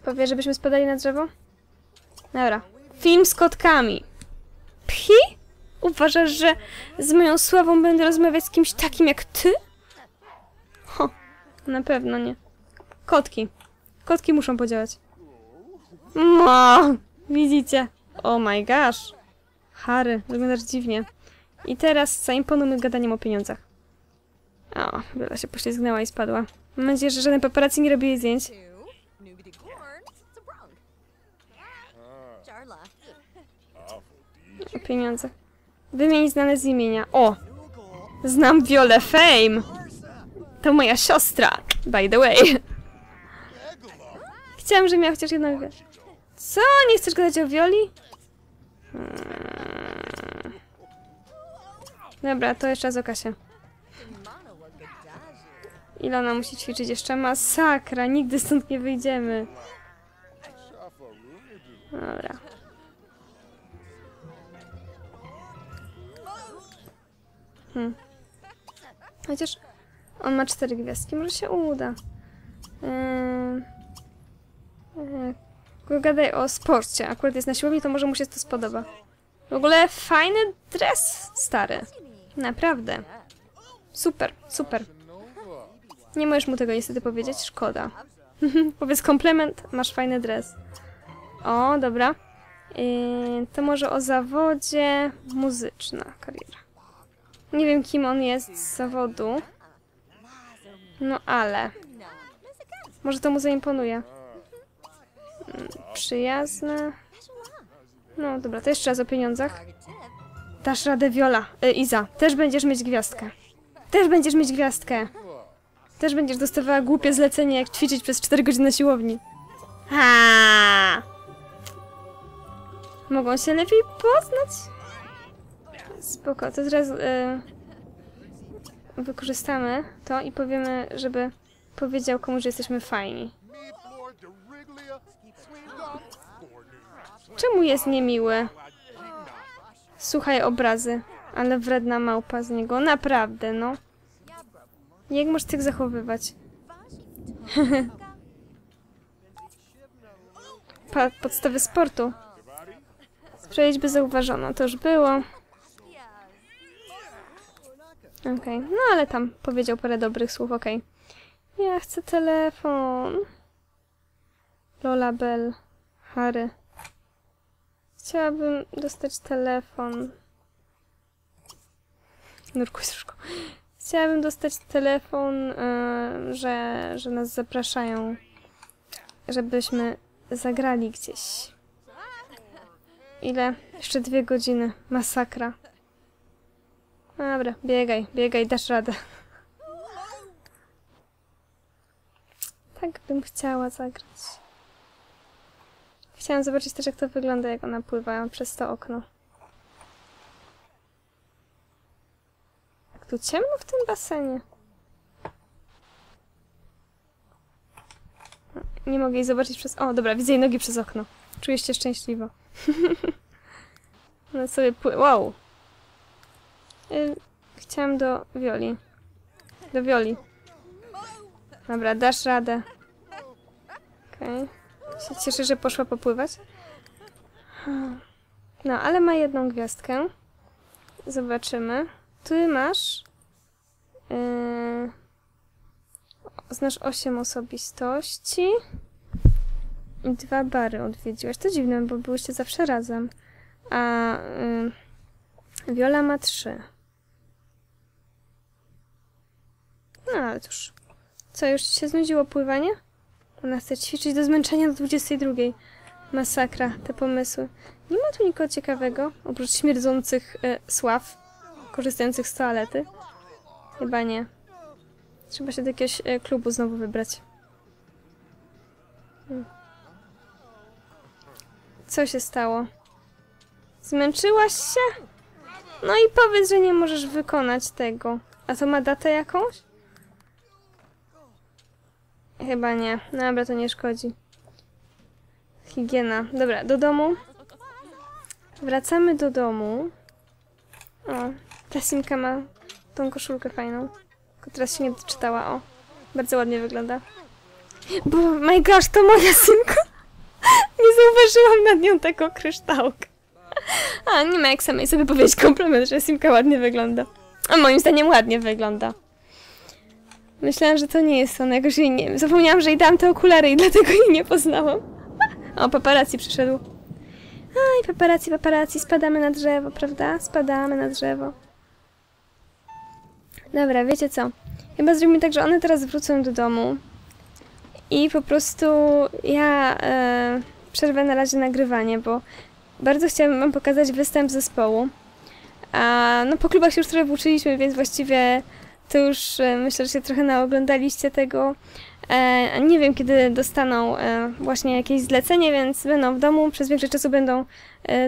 Powie, żebyśmy spadali na drzewo? Dobra. Film z kotkami. Phi? Uważasz, że z moją sławą będę rozmawiać z kimś takim jak ty? Ho, na pewno nie. Kotki. Kotki muszą podziałać. No, widzicie? Oh my gosh. Harry, wyglądasz dziwnie. I teraz zaimponujmy gadaniem o pieniądzach. O, Bella się poślizgnęła i spadła. Mam nadzieję, że żaden paparazzi nie robi jej zdjęć. O pieniądzach. Wymień znane z imienia. O! Znam Violę Fame! To moja siostra! By the way. Chciałam, żeby miała chociaż jedną wiarę. Co? Nie chcesz gadać o Violi? Dobra, to jeszcze raz o Kasię. Ile ona musi ćwiczyć jeszcze? Masakra! Nigdy stąd nie wyjdziemy. Dobra. Chociaż on ma 4 gwiazdki. Może się uda. Gadaj o sporcie. Akurat jest na siłowni, to może mu się to spodoba. W ogóle fajny dres, stary. Naprawdę. Super, super. Nie możesz mu tego niestety powiedzieć, szkoda. Powiedz komplement, masz fajny dres. O, dobra. To może o zawodzie. Muzyczna kariera. Nie wiem, kim on jest z zawodu. No ale... może to mu zaimponuje. Przyjazne. No dobra, to jeszcze raz o pieniądzach. Dasz radę, Viola. Iza, też będziesz mieć gwiazdkę. Też będziesz mieć gwiazdkę. Też będziesz dostawała głupie zlecenie, jak ćwiczyć przez 4 godziny na siłowni. Ha! Mogą się lepiej poznać? Spoko, to teraz wykorzystamy to i powiemy, żeby powiedział komuś, że jesteśmy fajni. Czemu jest niemiły? Słuchaj obrazy, ale wredna małpa z niego. Naprawdę, no. Jak możesz tych zachowywać? Podstawy sportu. Przejdź by zauważono. To już było. Okej. Okay. No ale tam powiedział parę dobrych słów. Okej. Okay. Ja chcę telefon. Lola Bell. Harry. Chciałabym dostać telefon. Nurkuj troszkę. Chciałabym dostać telefon, że nas zapraszają, żebyśmy zagrali gdzieś. Ile? Jeszcze 2 godziny. Masakra. Dobra, biegaj, biegaj, dasz radę. Tak bym chciała zagrać. Chciałam zobaczyć też, jak to wygląda, jak ona pływa przez to okno. Jak tu ciemno w tym basenie. Nie mogę jej zobaczyć przez... O, dobra, widzę jej nogi przez okno. Czuję się szczęśliwa. Ona sobie pływa... Wow! Chciałam do Violi. Do Violi. Dobra, dasz radę. Okej. Okay. Się cieszę, że poszła popływać. No, ale ma 1 gwiazdkę. Zobaczymy. Ty masz... znasz 8 osobistości. I 2 bary odwiedziłaś. To dziwne, bo byłyście zawsze razem. A... Viola ma 3. No, ale cóż. Co, już się znudziło pływanie? Ona chce ćwiczyć do zmęczenia do 22. Masakra, te pomysły. Nie ma tu nikogo ciekawego, oprócz śmierdzących sław, korzystających z toalety. Chyba nie. Trzeba się do jakiegoś klubu znowu wybrać. Co się stało? Zmęczyłaś się? No i powiedz, że nie możesz wykonać tego. A to ma datę jakąś? Chyba nie. Dobra, to nie szkodzi. Higiena. Dobra, do domu. Wracamy do domu. O, ta Simka ma tą koszulkę fajną. Tylko teraz się nie doczytała. O, bardzo ładnie wygląda. Bo, my gosh, to moja Simka. Nie zauważyłam nad nią tego kryształka. A, nie ma jak samej sobie powiedzieć komplement, że Simka ładnie wygląda. A moim zdaniem ładnie wygląda. Myślałam, że to nie jest ona, jakoś jej nie... Zapomniałam, że jej dałam te okulary i dlatego jej nie poznałam. O, paparazzi przyszedł. Aj, paparazzi, paparazzi, spadamy na drzewo, prawda? Spadamy na drzewo. Dobra, wiecie co? Chyba zrobimy tak, że one teraz wrócą do domu. I po prostu ja przerwę na razie nagrywanie, bo bardzo chciałabym wam pokazać występ zespołu. A, no po klubach się już trochę włóczyliśmy, więc właściwie... To już myślę, że się trochę naoglądaliście tego. Nie wiem, kiedy dostaną właśnie jakieś zlecenie, więc będą w domu. Przez większość czasu będą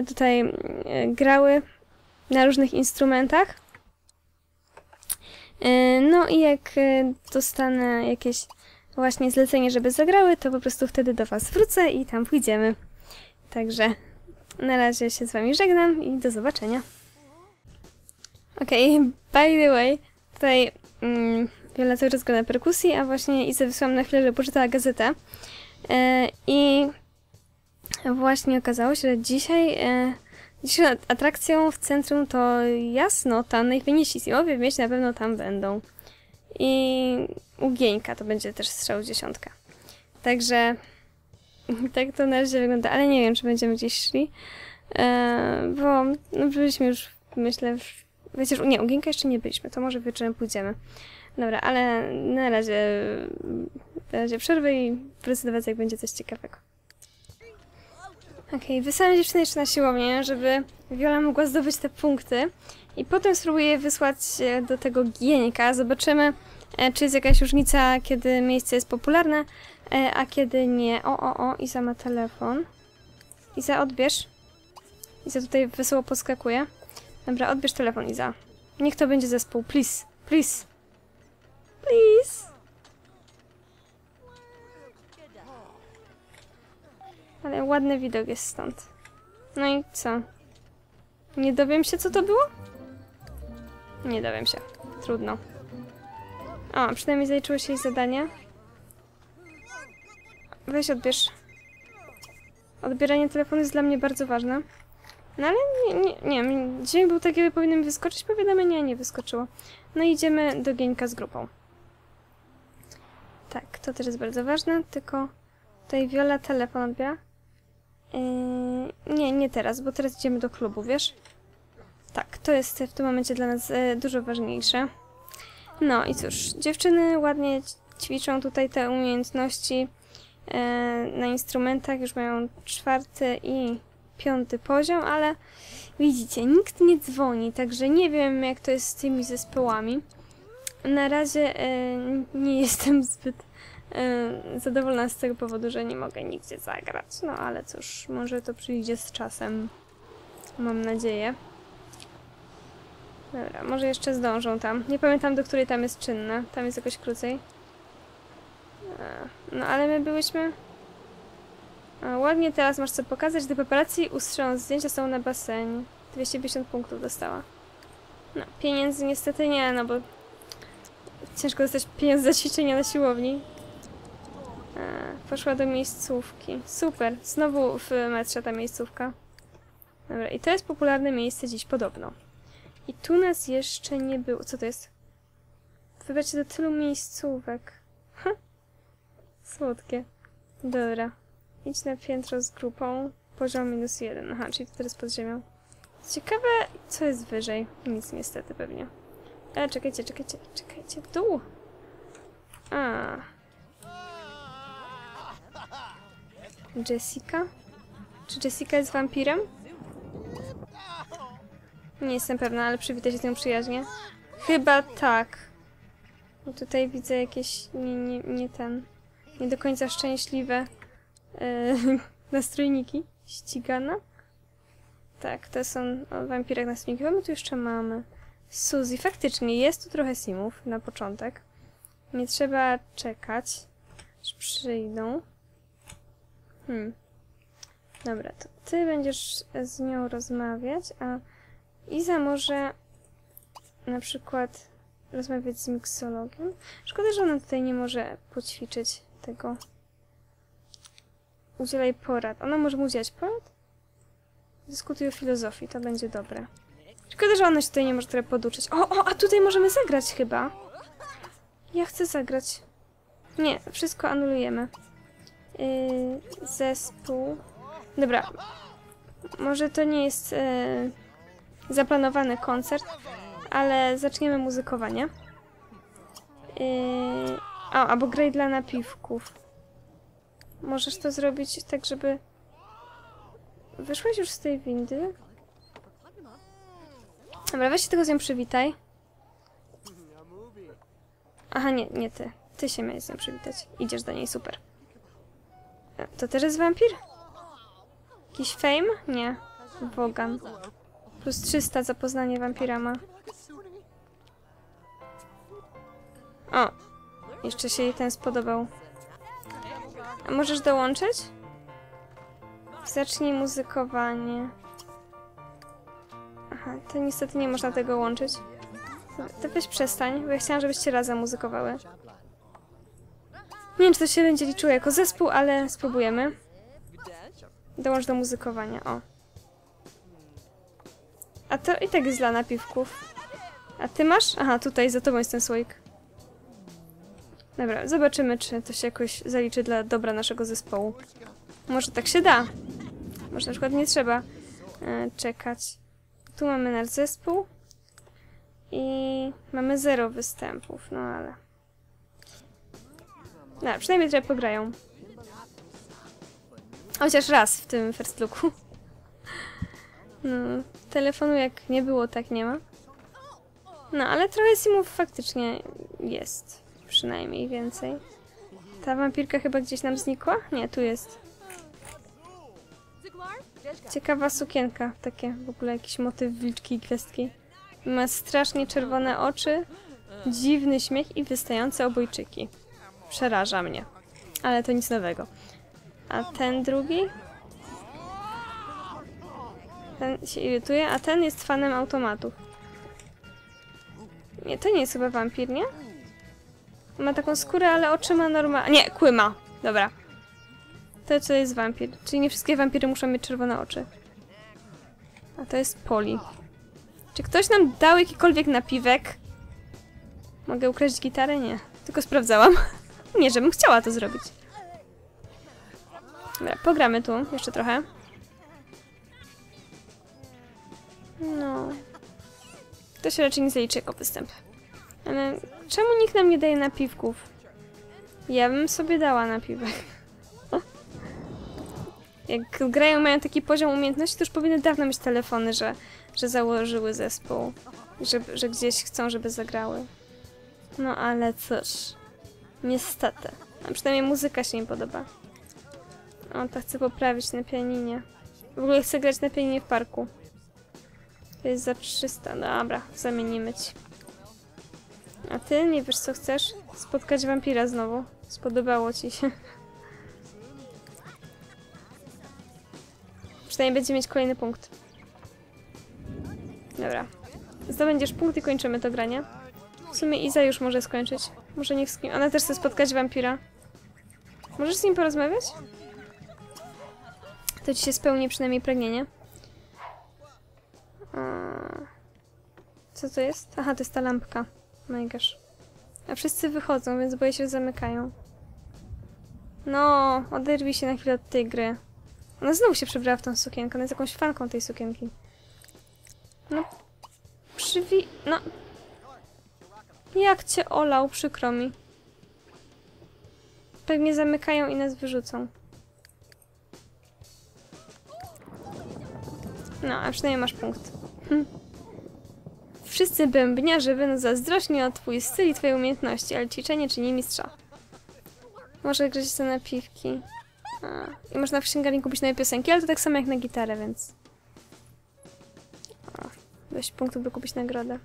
tutaj grały na różnych instrumentach. No i jak dostanę jakieś właśnie zlecenie, żeby zagrały, to po prostu wtedy do was wrócę i tam pójdziemy. Także na razie się z wami żegnam i do zobaczenia. Okej, by the way... Tutaj Viola cały czas gra na perkusji, a właśnie Izę wysłałam na chwilę, że poczytała gazetę. I właśnie okazało się, że dzisiaj atrakcją w centrum to Jasnota. Najfajniejsi Simowie w mieście na pewno tam będą. i u Gieńka to będzie też strzał 10. Także tak to na razie wygląda, ale nie wiem, czy będziemy gdzieś szli, bo no, byliśmy już, myślę, wiecie, nie, u Gieńka jeszcze nie byliśmy, to może wieczorem pójdziemy. Dobra, ale na razie przerwy i zdecydować, jak będzie coś ciekawego. Okej, wysłałam dziewczynę jeszcze na siłownię, żeby Viola mogła zdobyć te punkty i potem spróbuję wysłać do tego Gieńka. Zobaczymy, czy jest jakaś różnica, kiedy miejsce jest popularne, a kiedy nie. O, Iza ma telefon. Iza, odbierz. Iza tutaj wesoło podskakuje. Dobra, odbierz telefon, Iza. Niech to będzie zespół, please, please. Please. Ale ładny widok jest stąd. No i co? Nie dowiem się, co to było? Nie dowiem się. Trudno. O, przynajmniej zaliczyło się jej zadanie. Weź odbierz. Odbieranie telefonu jest dla mnie bardzo ważne. No ale nie wiem, dźwięk był taki, że powinienem wyskoczyć, powiadomienie nie wyskoczyło. No i idziemy do Gieńka z grupą. Tak, to też jest bardzo ważne, tylko tutaj Viola telefon odbiera. Nie teraz, bo teraz idziemy do klubu, wiesz? Tak, to jest w tym momencie dla nas dużo ważniejsze. No i cóż, dziewczyny ładnie ćwiczą tutaj te umiejętności na instrumentach, już mają 4. i 5. poziom, ale widzicie, nikt nie dzwoni, także nie wiem, jak to jest z tymi zespołami. Na razie nie jestem zbyt zadowolona z tego powodu, że nie mogę nigdzie zagrać, no ale cóż, może to przyjdzie z czasem, mam nadzieję. Dobra, może jeszcze zdążą tam, nie pamiętam, do której tam jest czynna, tam jest jakoś krócej. No ale my byłyśmy... Ładnie teraz masz co pokazać, gdy paparazzi ustrzelą zdjęcia są na basenie. 250 punktów dostała. No, pieniędzy niestety nie, no bo... Ciężko dostać pieniądze za ćwiczenia na siłowni. Poszła do miejscówki. Super, znowu w metrze ta miejscówka. Dobra, i to jest popularne miejsce dziś podobno. I tu nas jeszcze nie było. Co to jest? Wybrać do tylu miejscówek. Słodkie. Dobra. Idź na piętro z grupą, poziom -1. Aha, czyli to teraz pod ziemią. Ciekawe, co jest wyżej. Nic niestety pewnie. Ale czekajcie, dół! A. Jessica? Czy Jessica jest wampirem? Nie jestem pewna, ale przywita się z nią przyjaźnie. Chyba tak. Bo tutaj widzę jakieś... Nie do końca szczęśliwe... nastrojniki. Ścigana? Tak, to są o wampirach nastrojniki. My tu jeszcze mamy Suzy. Faktycznie jest tu trochę simów na początek. Nie trzeba czekać, aż przyjdą. Dobra, to ty będziesz z nią rozmawiać, a Iza może na przykład rozmawiać z miksologiem. Szkoda, że ona tutaj nie może poćwiczyć tego. Udzielaj porad. Ona może mu udzielać porad? Dyskutuj o filozofii, to będzie dobre. Szkoda, że ona się tutaj nie może trochę poduczyć. A tutaj możemy zagrać chyba. Ja chcę zagrać. Nie, wszystko anulujemy. Zespół. Dobra. Może to nie jest zaplanowany koncert, ale zaczniemy muzykowanie. Albo graj dla napiwków. Możesz to zrobić tak, żeby... Wyszłaś już z tej windy? Dobra, weź się tylko z nią przywitaj. Aha, nie ty. Ty się miałeś z nią przywitać. Idziesz do niej, super. To też jest wampir? Jakiś fame? Nie. Wogan. Plus 300 za poznanie wampira ma. O! Jeszcze się jej ten spodobał. A możesz dołączyć? Zacznij muzykowanie. Aha, to niestety nie można tego łączyć. To weź przestań, bo ja chciałam, żebyście razem muzykowały. Nie wiem, czy to się będzie liczyło jako zespół, ale spróbujemy. Dołącz do muzykowania, o. A to i tak jest dla napiwków. A ty masz? Aha, tutaj za tobą jest ten słoik. Dobra, zobaczymy, czy to się jakoś zaliczy dla dobra naszego zespołu. Może tak się da. Może na przykład nie trzeba czekać. Tu mamy nasz zespół. I mamy 0 występów, no ale... No, przynajmniej trochę pograją. Chociaż raz w tym first looku. No, telefonu jak nie było, tak nie ma. No, ale trochę simów faktycznie jest. Przynajmniej więcej. Ta wampirka chyba gdzieś nam znikła? Nie, tu jest. Ciekawa sukienka. Takie w ogóle jakiś motyw wilczki i gwiazdki. Ma strasznie czerwone oczy, dziwny śmiech i wystające obojczyki. Przeraża mnie. Ale to nic nowego. A ten drugi? Ten się irytuje, a ten jest fanem automatów. Nie, to nie jest chyba wampir, nie? Ma taką skórę, ale oczy ma normalnie. Nie, kły ma. Dobra. To co jest wampir. Czyli nie wszystkie wampiry muszą mieć czerwone oczy. A to jest Poli. Czy ktoś nam dał jakikolwiek napiwek? Mogę ukraść gitarę? Nie. Tylko sprawdzałam. Nie, żebym chciała to zrobić. Dobra, pogramy tu jeszcze trochę. No. To się raczej nie zaliczy jako występ. Ale czemu nikt nam nie daje napiwków? Ja bym sobie dała napiwek. Jak grają, mają taki poziom umiejętności, to już powinny dawno mieć telefony, że założyły zespół. Że gdzieś chcą, żeby zagrały. No ale cóż. Niestety. A przynajmniej muzyka się im podoba. O, to chcę poprawić na pianinie. W ogóle chcę grać na pianinie w parku. To jest za 300. Dobra, zamienimy ci. A ty nie wiesz co chcesz? Spotkać wampira znowu. Spodobało ci się. Przynajmniej będzie mieć kolejny punkt. Dobra. Zdobędziesz punkt i kończymy to granie. W sumie Iza już może skończyć. Może niech z kim... Ona też chce spotkać wampira. Możesz z nim porozmawiać? To ci się spełni przynajmniej pragnienie. Co to jest? Aha, to jest ta lampka. My gosh. A wszyscy wychodzą, więc boję się, że zamykają. No, oderwij się na chwilę od tej gry. Ona znowu się przebrała w tą sukienkę. Ona jest jakąś fanką tej sukienki. No. No. Jak cię olał, przykro mi. Pewnie zamykają i nas wyrzucą. No, a przynajmniej masz punkt. Wszyscy bębniarze będą zazdrośni o twój styl i twoje umiejętności, ale ćwiczenie czyni mistrza. Może grać za napiwki. I można w księgarni kupić nowe piosenki, ale to tak samo jak na gitarę, więc... O, dość punktów, by kupić nagrodę.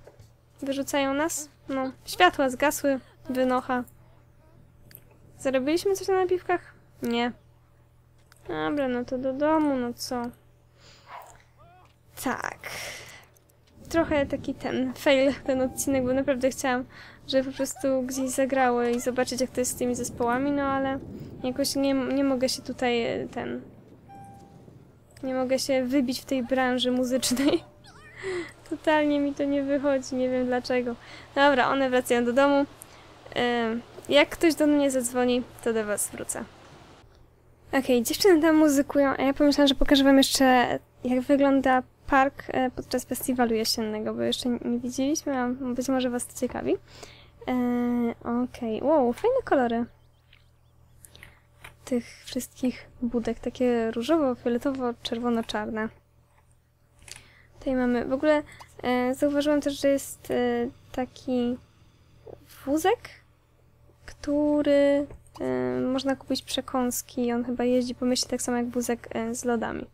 Wyrzucają nas? No, światła zgasły, wynocha. Zarobiliśmy coś na napiwkach? Nie. Dobra, no to do domu, no co? Tak. Trochę taki ten fail, ten odcinek, bo naprawdę chciałam, żeby po prostu gdzieś zagrały i zobaczyć jak to jest z tymi zespołami, no ale jakoś nie mogę się tutaj nie mogę się wybić w tej branży muzycznej. Totalnie mi to nie wychodzi, nie wiem dlaczego. Dobra, one wracają do domu. Jak ktoś do mnie zadzwoni, to do was wrócę. Okej, dziewczyny tam muzykują, a ja pomyślałam, że pokażę wam jeszcze jak wygląda park podczas festiwalu jesiennego, bo jeszcze nie widzieliśmy, a być może was to ciekawi. Okej, wow, fajne kolory. Tych wszystkich budek, takie różowo, fioletowo, czerwono-czarne. Tutaj mamy, w ogóle zauważyłam też, że jest taki wózek, który można kupić przekąski i on chyba jeździ po mieście tak samo jak wózek z lodami.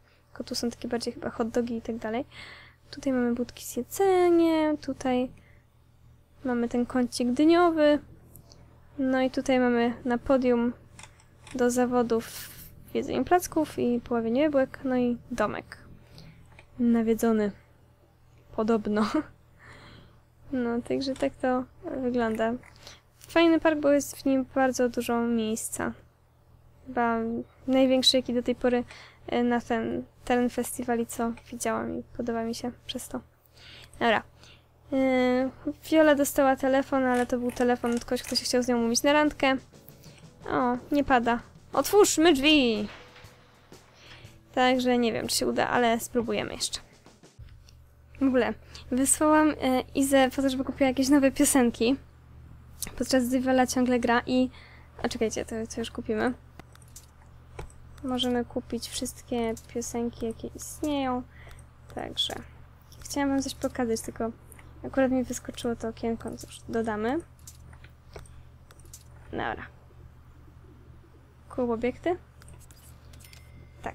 Tu są takie bardziej chyba hot dogi i tak dalej. Tutaj mamy budki z jedzeniem, tutaj mamy ten kącik dyniowy. No i tutaj mamy na podium do zawodów jedzenie placków i poławienie jabłek, no i domek. Nawiedzony. Podobno. No, także tak to wygląda. Fajny park, bo jest w nim bardzo dużo miejsca. Chyba największy, jaki do tej pory na ten teren festiwali, co widziałam i podoba mi się przez to. Dobra. Viola dostała telefon, ale to był telefon od kogoś, kto się chciał z nią umówić na randkę. O, nie pada. Otwórzmy drzwi! Także nie wiem, czy się uda, ale spróbujemy jeszcze. W ogóle wysłałam Izę po to, żeby kupiła jakieś nowe piosenki. Podczas gdy Viola ciągle gra i... A czekajcie, to już kupimy. Możemy kupić wszystkie piosenki, jakie istnieją. Także... Chciałam wam coś pokazać, tylko akurat mi wyskoczyło to okienko, już dodamy. Dobra. Cool obiekty. Tak.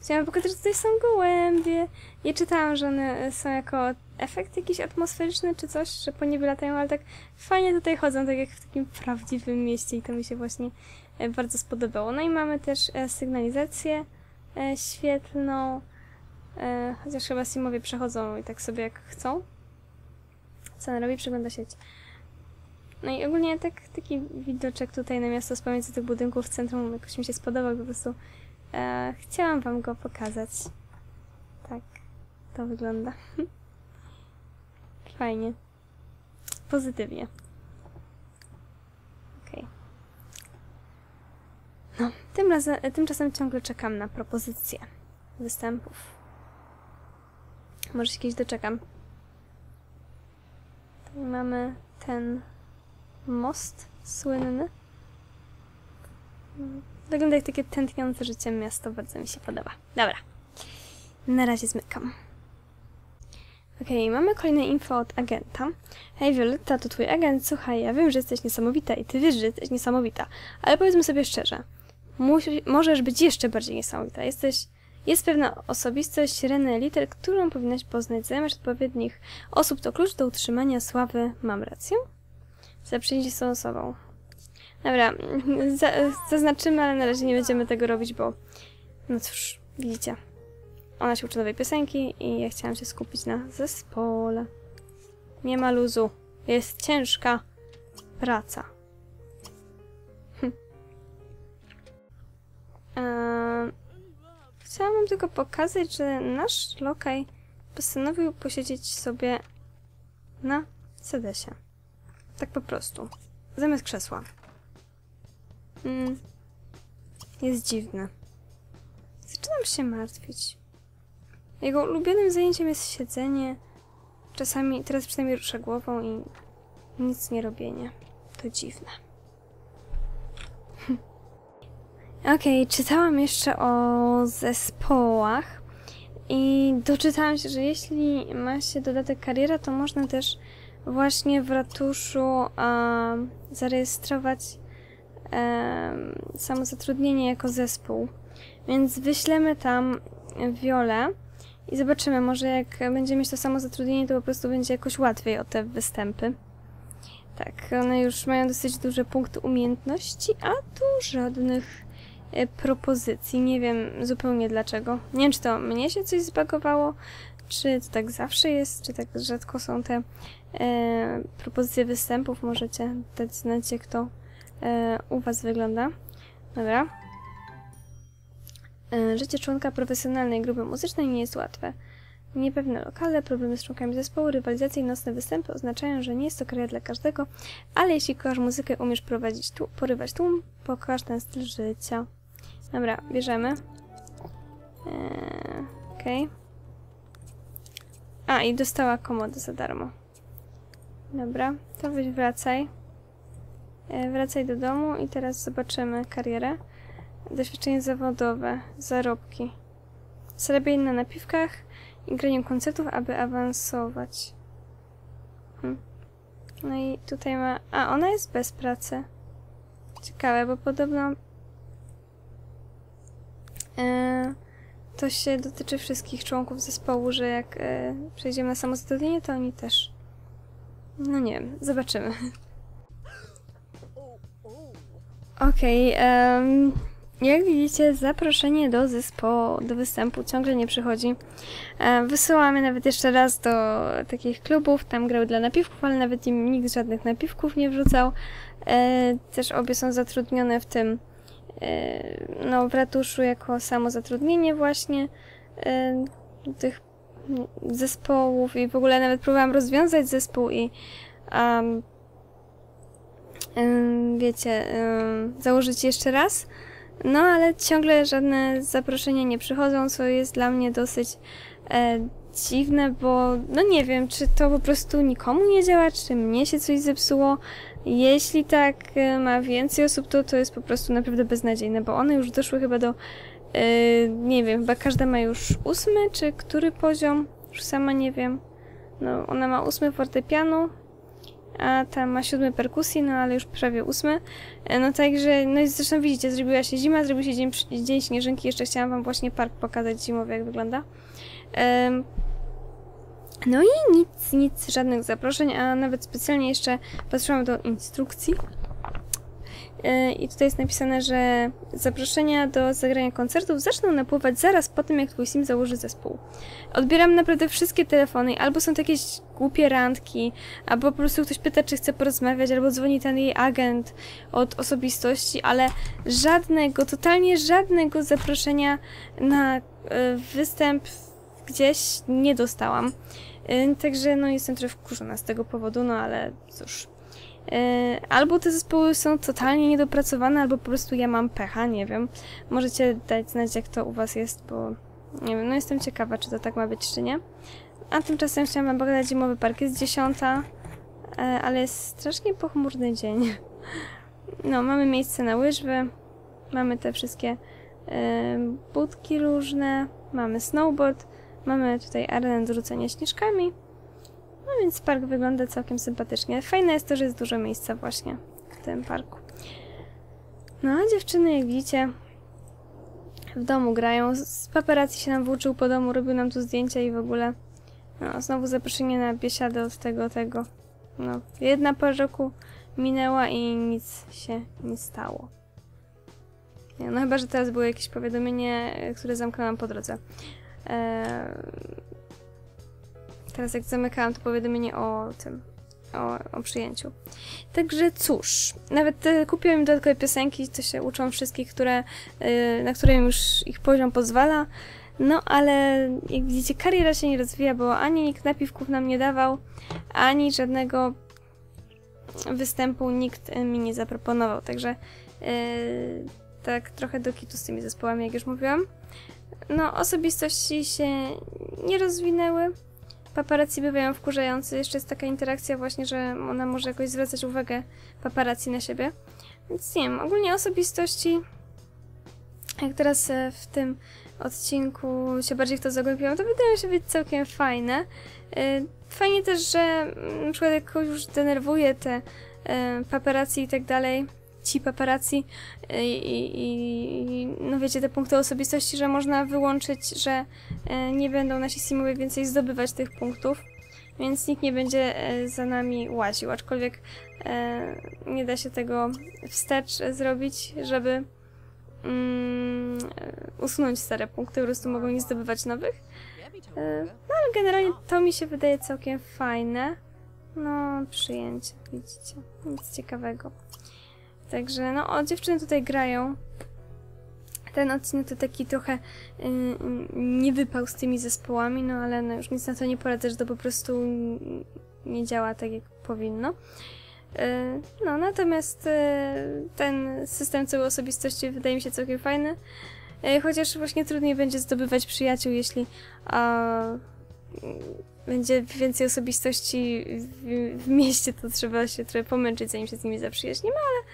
Chciałam pokazać, że tutaj są gołębie. Nie czytałam, że one są jako efekt jakiś atmosferyczny czy coś, że po niebie latają, ale tak fajnie tutaj chodzą, tak jak w takim prawdziwym mieście i to mi się właśnie bardzo spodobało. No i mamy też sygnalizację świetlną. Chociaż chyba simowie przechodzą i tak sobie jak chcą. Co on robi? Przegląda sieć. No i ogólnie taki widoczek tutaj na miasto z pomiędzy tych budynków w centrum jakoś mi się spodobał, po prostu chciałam wam go pokazać. Tak to wygląda. Fajnie. Pozytywnie. Okej. No, tymczasem ciągle czekam na propozycje występów. Może się kiedyś doczekam. Tutaj mamy ten most słynny. Wygląda jak takie tętniące życiem miasto. Bardzo mi się podoba. Dobra. Na razie zmykam. Okej, mamy kolejne info od agenta. Hej Violetta, to twój agent. Słuchaj, ja wiem, że jesteś niesamowita i ty wiesz, że jesteś niesamowita. Ale powiedzmy sobie szczerze. Możesz być jeszcze bardziej niesamowita. Jest pewna osobistość, Renée Liter, którą powinnaś poznać. Zamiast odpowiednich osób to klucz do utrzymania sławy. Mam rację? Zaprzyjaźnij się z tą osobą. Dobra, zaznaczymy, ale na razie nie będziemy tego robić, bo... No cóż, widzicie. Ona się uczy nowej piosenki i ja chciałam się skupić na zespole. Nie ma luzu. Jest ciężka praca. Chciałam wam tylko pokazać, że nasz lokaj postanowił posiedzieć sobie na sedesie. Tak po prostu. Zamiast krzesła. Jest dziwny. Zaczynam się martwić. Jego ulubionym zajęciem jest siedzenie. Czasami, teraz przynajmniej rusza głową i nic nie robienie. To dziwne. Okej, czytałam jeszcze o zespołach i doczytałam się, że jeśli ma się dodatek kariera, to można też właśnie w ratuszu zarejestrować samozatrudnienie jako zespół. Więc wyślemy tam Violę i zobaczymy, może jak będzie mieć to samozatrudnienie, to po prostu będzie jakoś łatwiej o te występy. Tak, one już mają dosyć duże punkty umiejętności, a tu żadnych propozycji. Nie wiem zupełnie dlaczego. Nie wiem, czy to mnie się coś zbagowało, czy to tak zawsze jest, czy tak rzadko są te propozycje występów. Możecie dać znać, jak to u was wygląda. Dobra. Życie członka profesjonalnej grupy muzycznej nie jest łatwe. Niepewne lokale, problemy z członkami zespołu, rywalizacje i nocne występy oznaczają, że nie jest to kariera dla każdego, ale jeśli kochasz muzykę, umiesz prowadzić porywać tłum, pokaż ten styl życia. Dobra, bierzemy. Okej. A, i dostała komodę za darmo. Dobra, to wracaj. Wracaj do domu i teraz zobaczymy karierę. Doświadczenie zawodowe, zarobki. Zarabiaj na napiwkach i graniu koncertów, aby awansować. No i tutaj ma... A, ona jest bez pracy. Ciekawe, bo podobno... to się dotyczy wszystkich członków zespołu, że jak przejdziemy na samozatrudnienie, to oni też. No nie wiem, zobaczymy. Okej, jak widzicie, zaproszenie do zespołu, do występu ciągle nie przychodzi. Wysyłam je nawet jeszcze raz do takich klubów, tam grały dla napiwków, ale nawet im nikt żadnych napiwków nie wrzucał. Też obie są zatrudnione w tym, no w ratuszu jako samozatrudnienie właśnie tych zespołów i w ogóle nawet próbowałam rozwiązać zespół i wiecie, założyć jeszcze raz, no ale ciągle żadne zaproszenia nie przychodzą, co jest dla mnie dosyć dziwne, bo no nie wiem, czy to po prostu nikomu nie działa, czy mnie się coś zepsuło. Jeśli tak ma więcej osób, to jest po prostu naprawdę beznadziejne, bo one już doszły chyba do, nie wiem, chyba każda ma już 8, czy który poziom, już sama nie wiem. No ona ma 8 fortepianu, a ta ma 7 perkusji, no ale już prawie 8. No także, no i zresztą widzicie, zrobiła się zima, zrobił się dzień śnieżynki, jeszcze chciałam wam właśnie park pokazać zimowy, jak wygląda. No i nic, żadnych zaproszeń, a nawet specjalnie jeszcze patrzyłam do instrukcji. I tutaj jest napisane, że zaproszenia do zagrania koncertów zaczną napływać zaraz po tym, jak twój sim założy zespół. Odbieram naprawdę wszystkie telefony, albo są jakieś głupie randki, albo po prostu ktoś pyta, czy chce porozmawiać, albo dzwoni ten jej agent od osobistości, ale żadnego, totalnie żadnego zaproszenia na występ gdzieś nie dostałam. Także no jestem trochę wkurzona z tego powodu, no ale cóż. Albo te zespoły są totalnie niedopracowane, albo po prostu ja mam pecha, nie wiem. Możecie dać znać, jak to u was jest, bo nie wiem, no jestem ciekawa, czy to tak ma być, czy nie. A tymczasem chciałam wam pokazać zimowy park. Jest 10:00, ale jest strasznie pochmurny dzień. No, mamy miejsce na łyżwy, mamy te wszystkie budki różne, mamy snowboard, mamy tutaj arenę do rzucenia śnieżkami. No więc park wygląda całkiem sympatycznie. Fajne jest to, że jest dużo miejsca właśnie w tym parku. No a dziewczyny, jak widzicie, w domu grają. Z paparazzi się nam włóczył po domu, robił nam tu zdjęcia i w ogóle. No, znowu zaproszenie na biesiadę od tego. No, jedna parę roku minęła i nic się nie stało. Nie, no chyba, że teraz było jakieś powiadomienie, które zamknęłam po drodze. Teraz jak zamykałam to powiadomienie o tym, o przyjęciu. Także cóż, nawet kupiłam im dodatkowe piosenki, to się uczą wszystkich, na które już ich poziom pozwala. No ale jak widzicie, kariera się nie rozwija, bo ani nikt napiwków nam nie dawał, ani żadnego występu nikt mi nie zaproponował. Także tak trochę do kitu z tymi zespołami, jak już mówiłam. No osobistości się nie rozwinęły. Paparazzi bywają wkurzający. Jeszcze jest taka interakcja właśnie, że ona może jakoś zwracać uwagę paparazzi na siebie. Więc nie wiem, ogólnie osobistości, jak teraz w tym odcinku się bardziej w to zagłębiłam, to wydają się być całkiem fajne. Fajnie też, że na przykład jak kogoś już denerwuje te paparazzi i tak dalej, ci paparazzi i no wiecie, te punkty osobistości, że można wyłączyć, że nie będą nasi simowie więcej zdobywać tych punktów, więc nikt nie będzie za nami łaził, aczkolwiek nie da się tego wstecz zrobić, żeby usunąć stare punkty, po prostu mogą nie zdobywać nowych. No ale generalnie to mi się wydaje całkiem fajne. No przyjęcie, widzicie, nic ciekawego. Także, no, dziewczyny tutaj grają. Ten odcinek to taki trochę nie wypał z tymi zespołami, no ale no, już nic na to nie poradzę, że to po prostu nie działa tak, jak powinno. No, natomiast ten system całej osobistości wydaje mi się całkiem fajny. Chociaż właśnie trudniej będzie zdobywać przyjaciół, jeśli będzie więcej osobistości w mieście, to trzeba się trochę pomęczyć, zanim się z nimi zaprzyjaźnimy, ale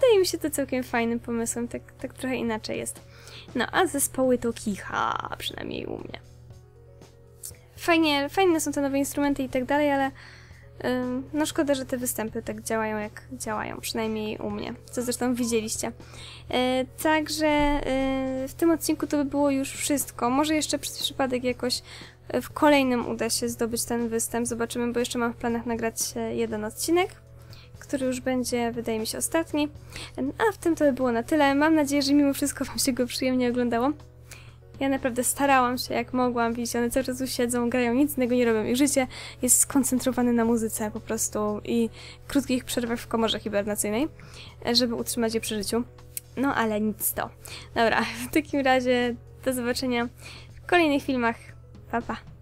wydaje mi się to całkiem fajnym pomysłem, tak trochę inaczej jest. No a zespoły to kicha, przynajmniej u mnie. Fajne są te nowe instrumenty i tak dalej, ale no szkoda, że te występy tak działają, jak działają, przynajmniej u mnie, co zresztą widzieliście. Także w tym odcinku to by było już wszystko. Może jeszcze przez przypadek jakoś w kolejnym uda się zdobyć ten występ, zobaczymy, bo jeszcze mam w planach nagrać jeden odcinek, który już będzie, wydaje mi się, ostatni. A w tym to by było na tyle. Mam nadzieję, że mimo wszystko wam się go przyjemnie oglądało. Ja naprawdę starałam się, jak mogłam, widzicie, one cały czas tu siedzą, grają, nic innego nie robią. Ich życie jest skoncentrowane na muzyce po prostu i krótkich przerwach w komorze hibernacyjnej, żeby utrzymać je przy życiu. No ale nic to. Dobra, w takim razie do zobaczenia w kolejnych filmach. Pa, pa.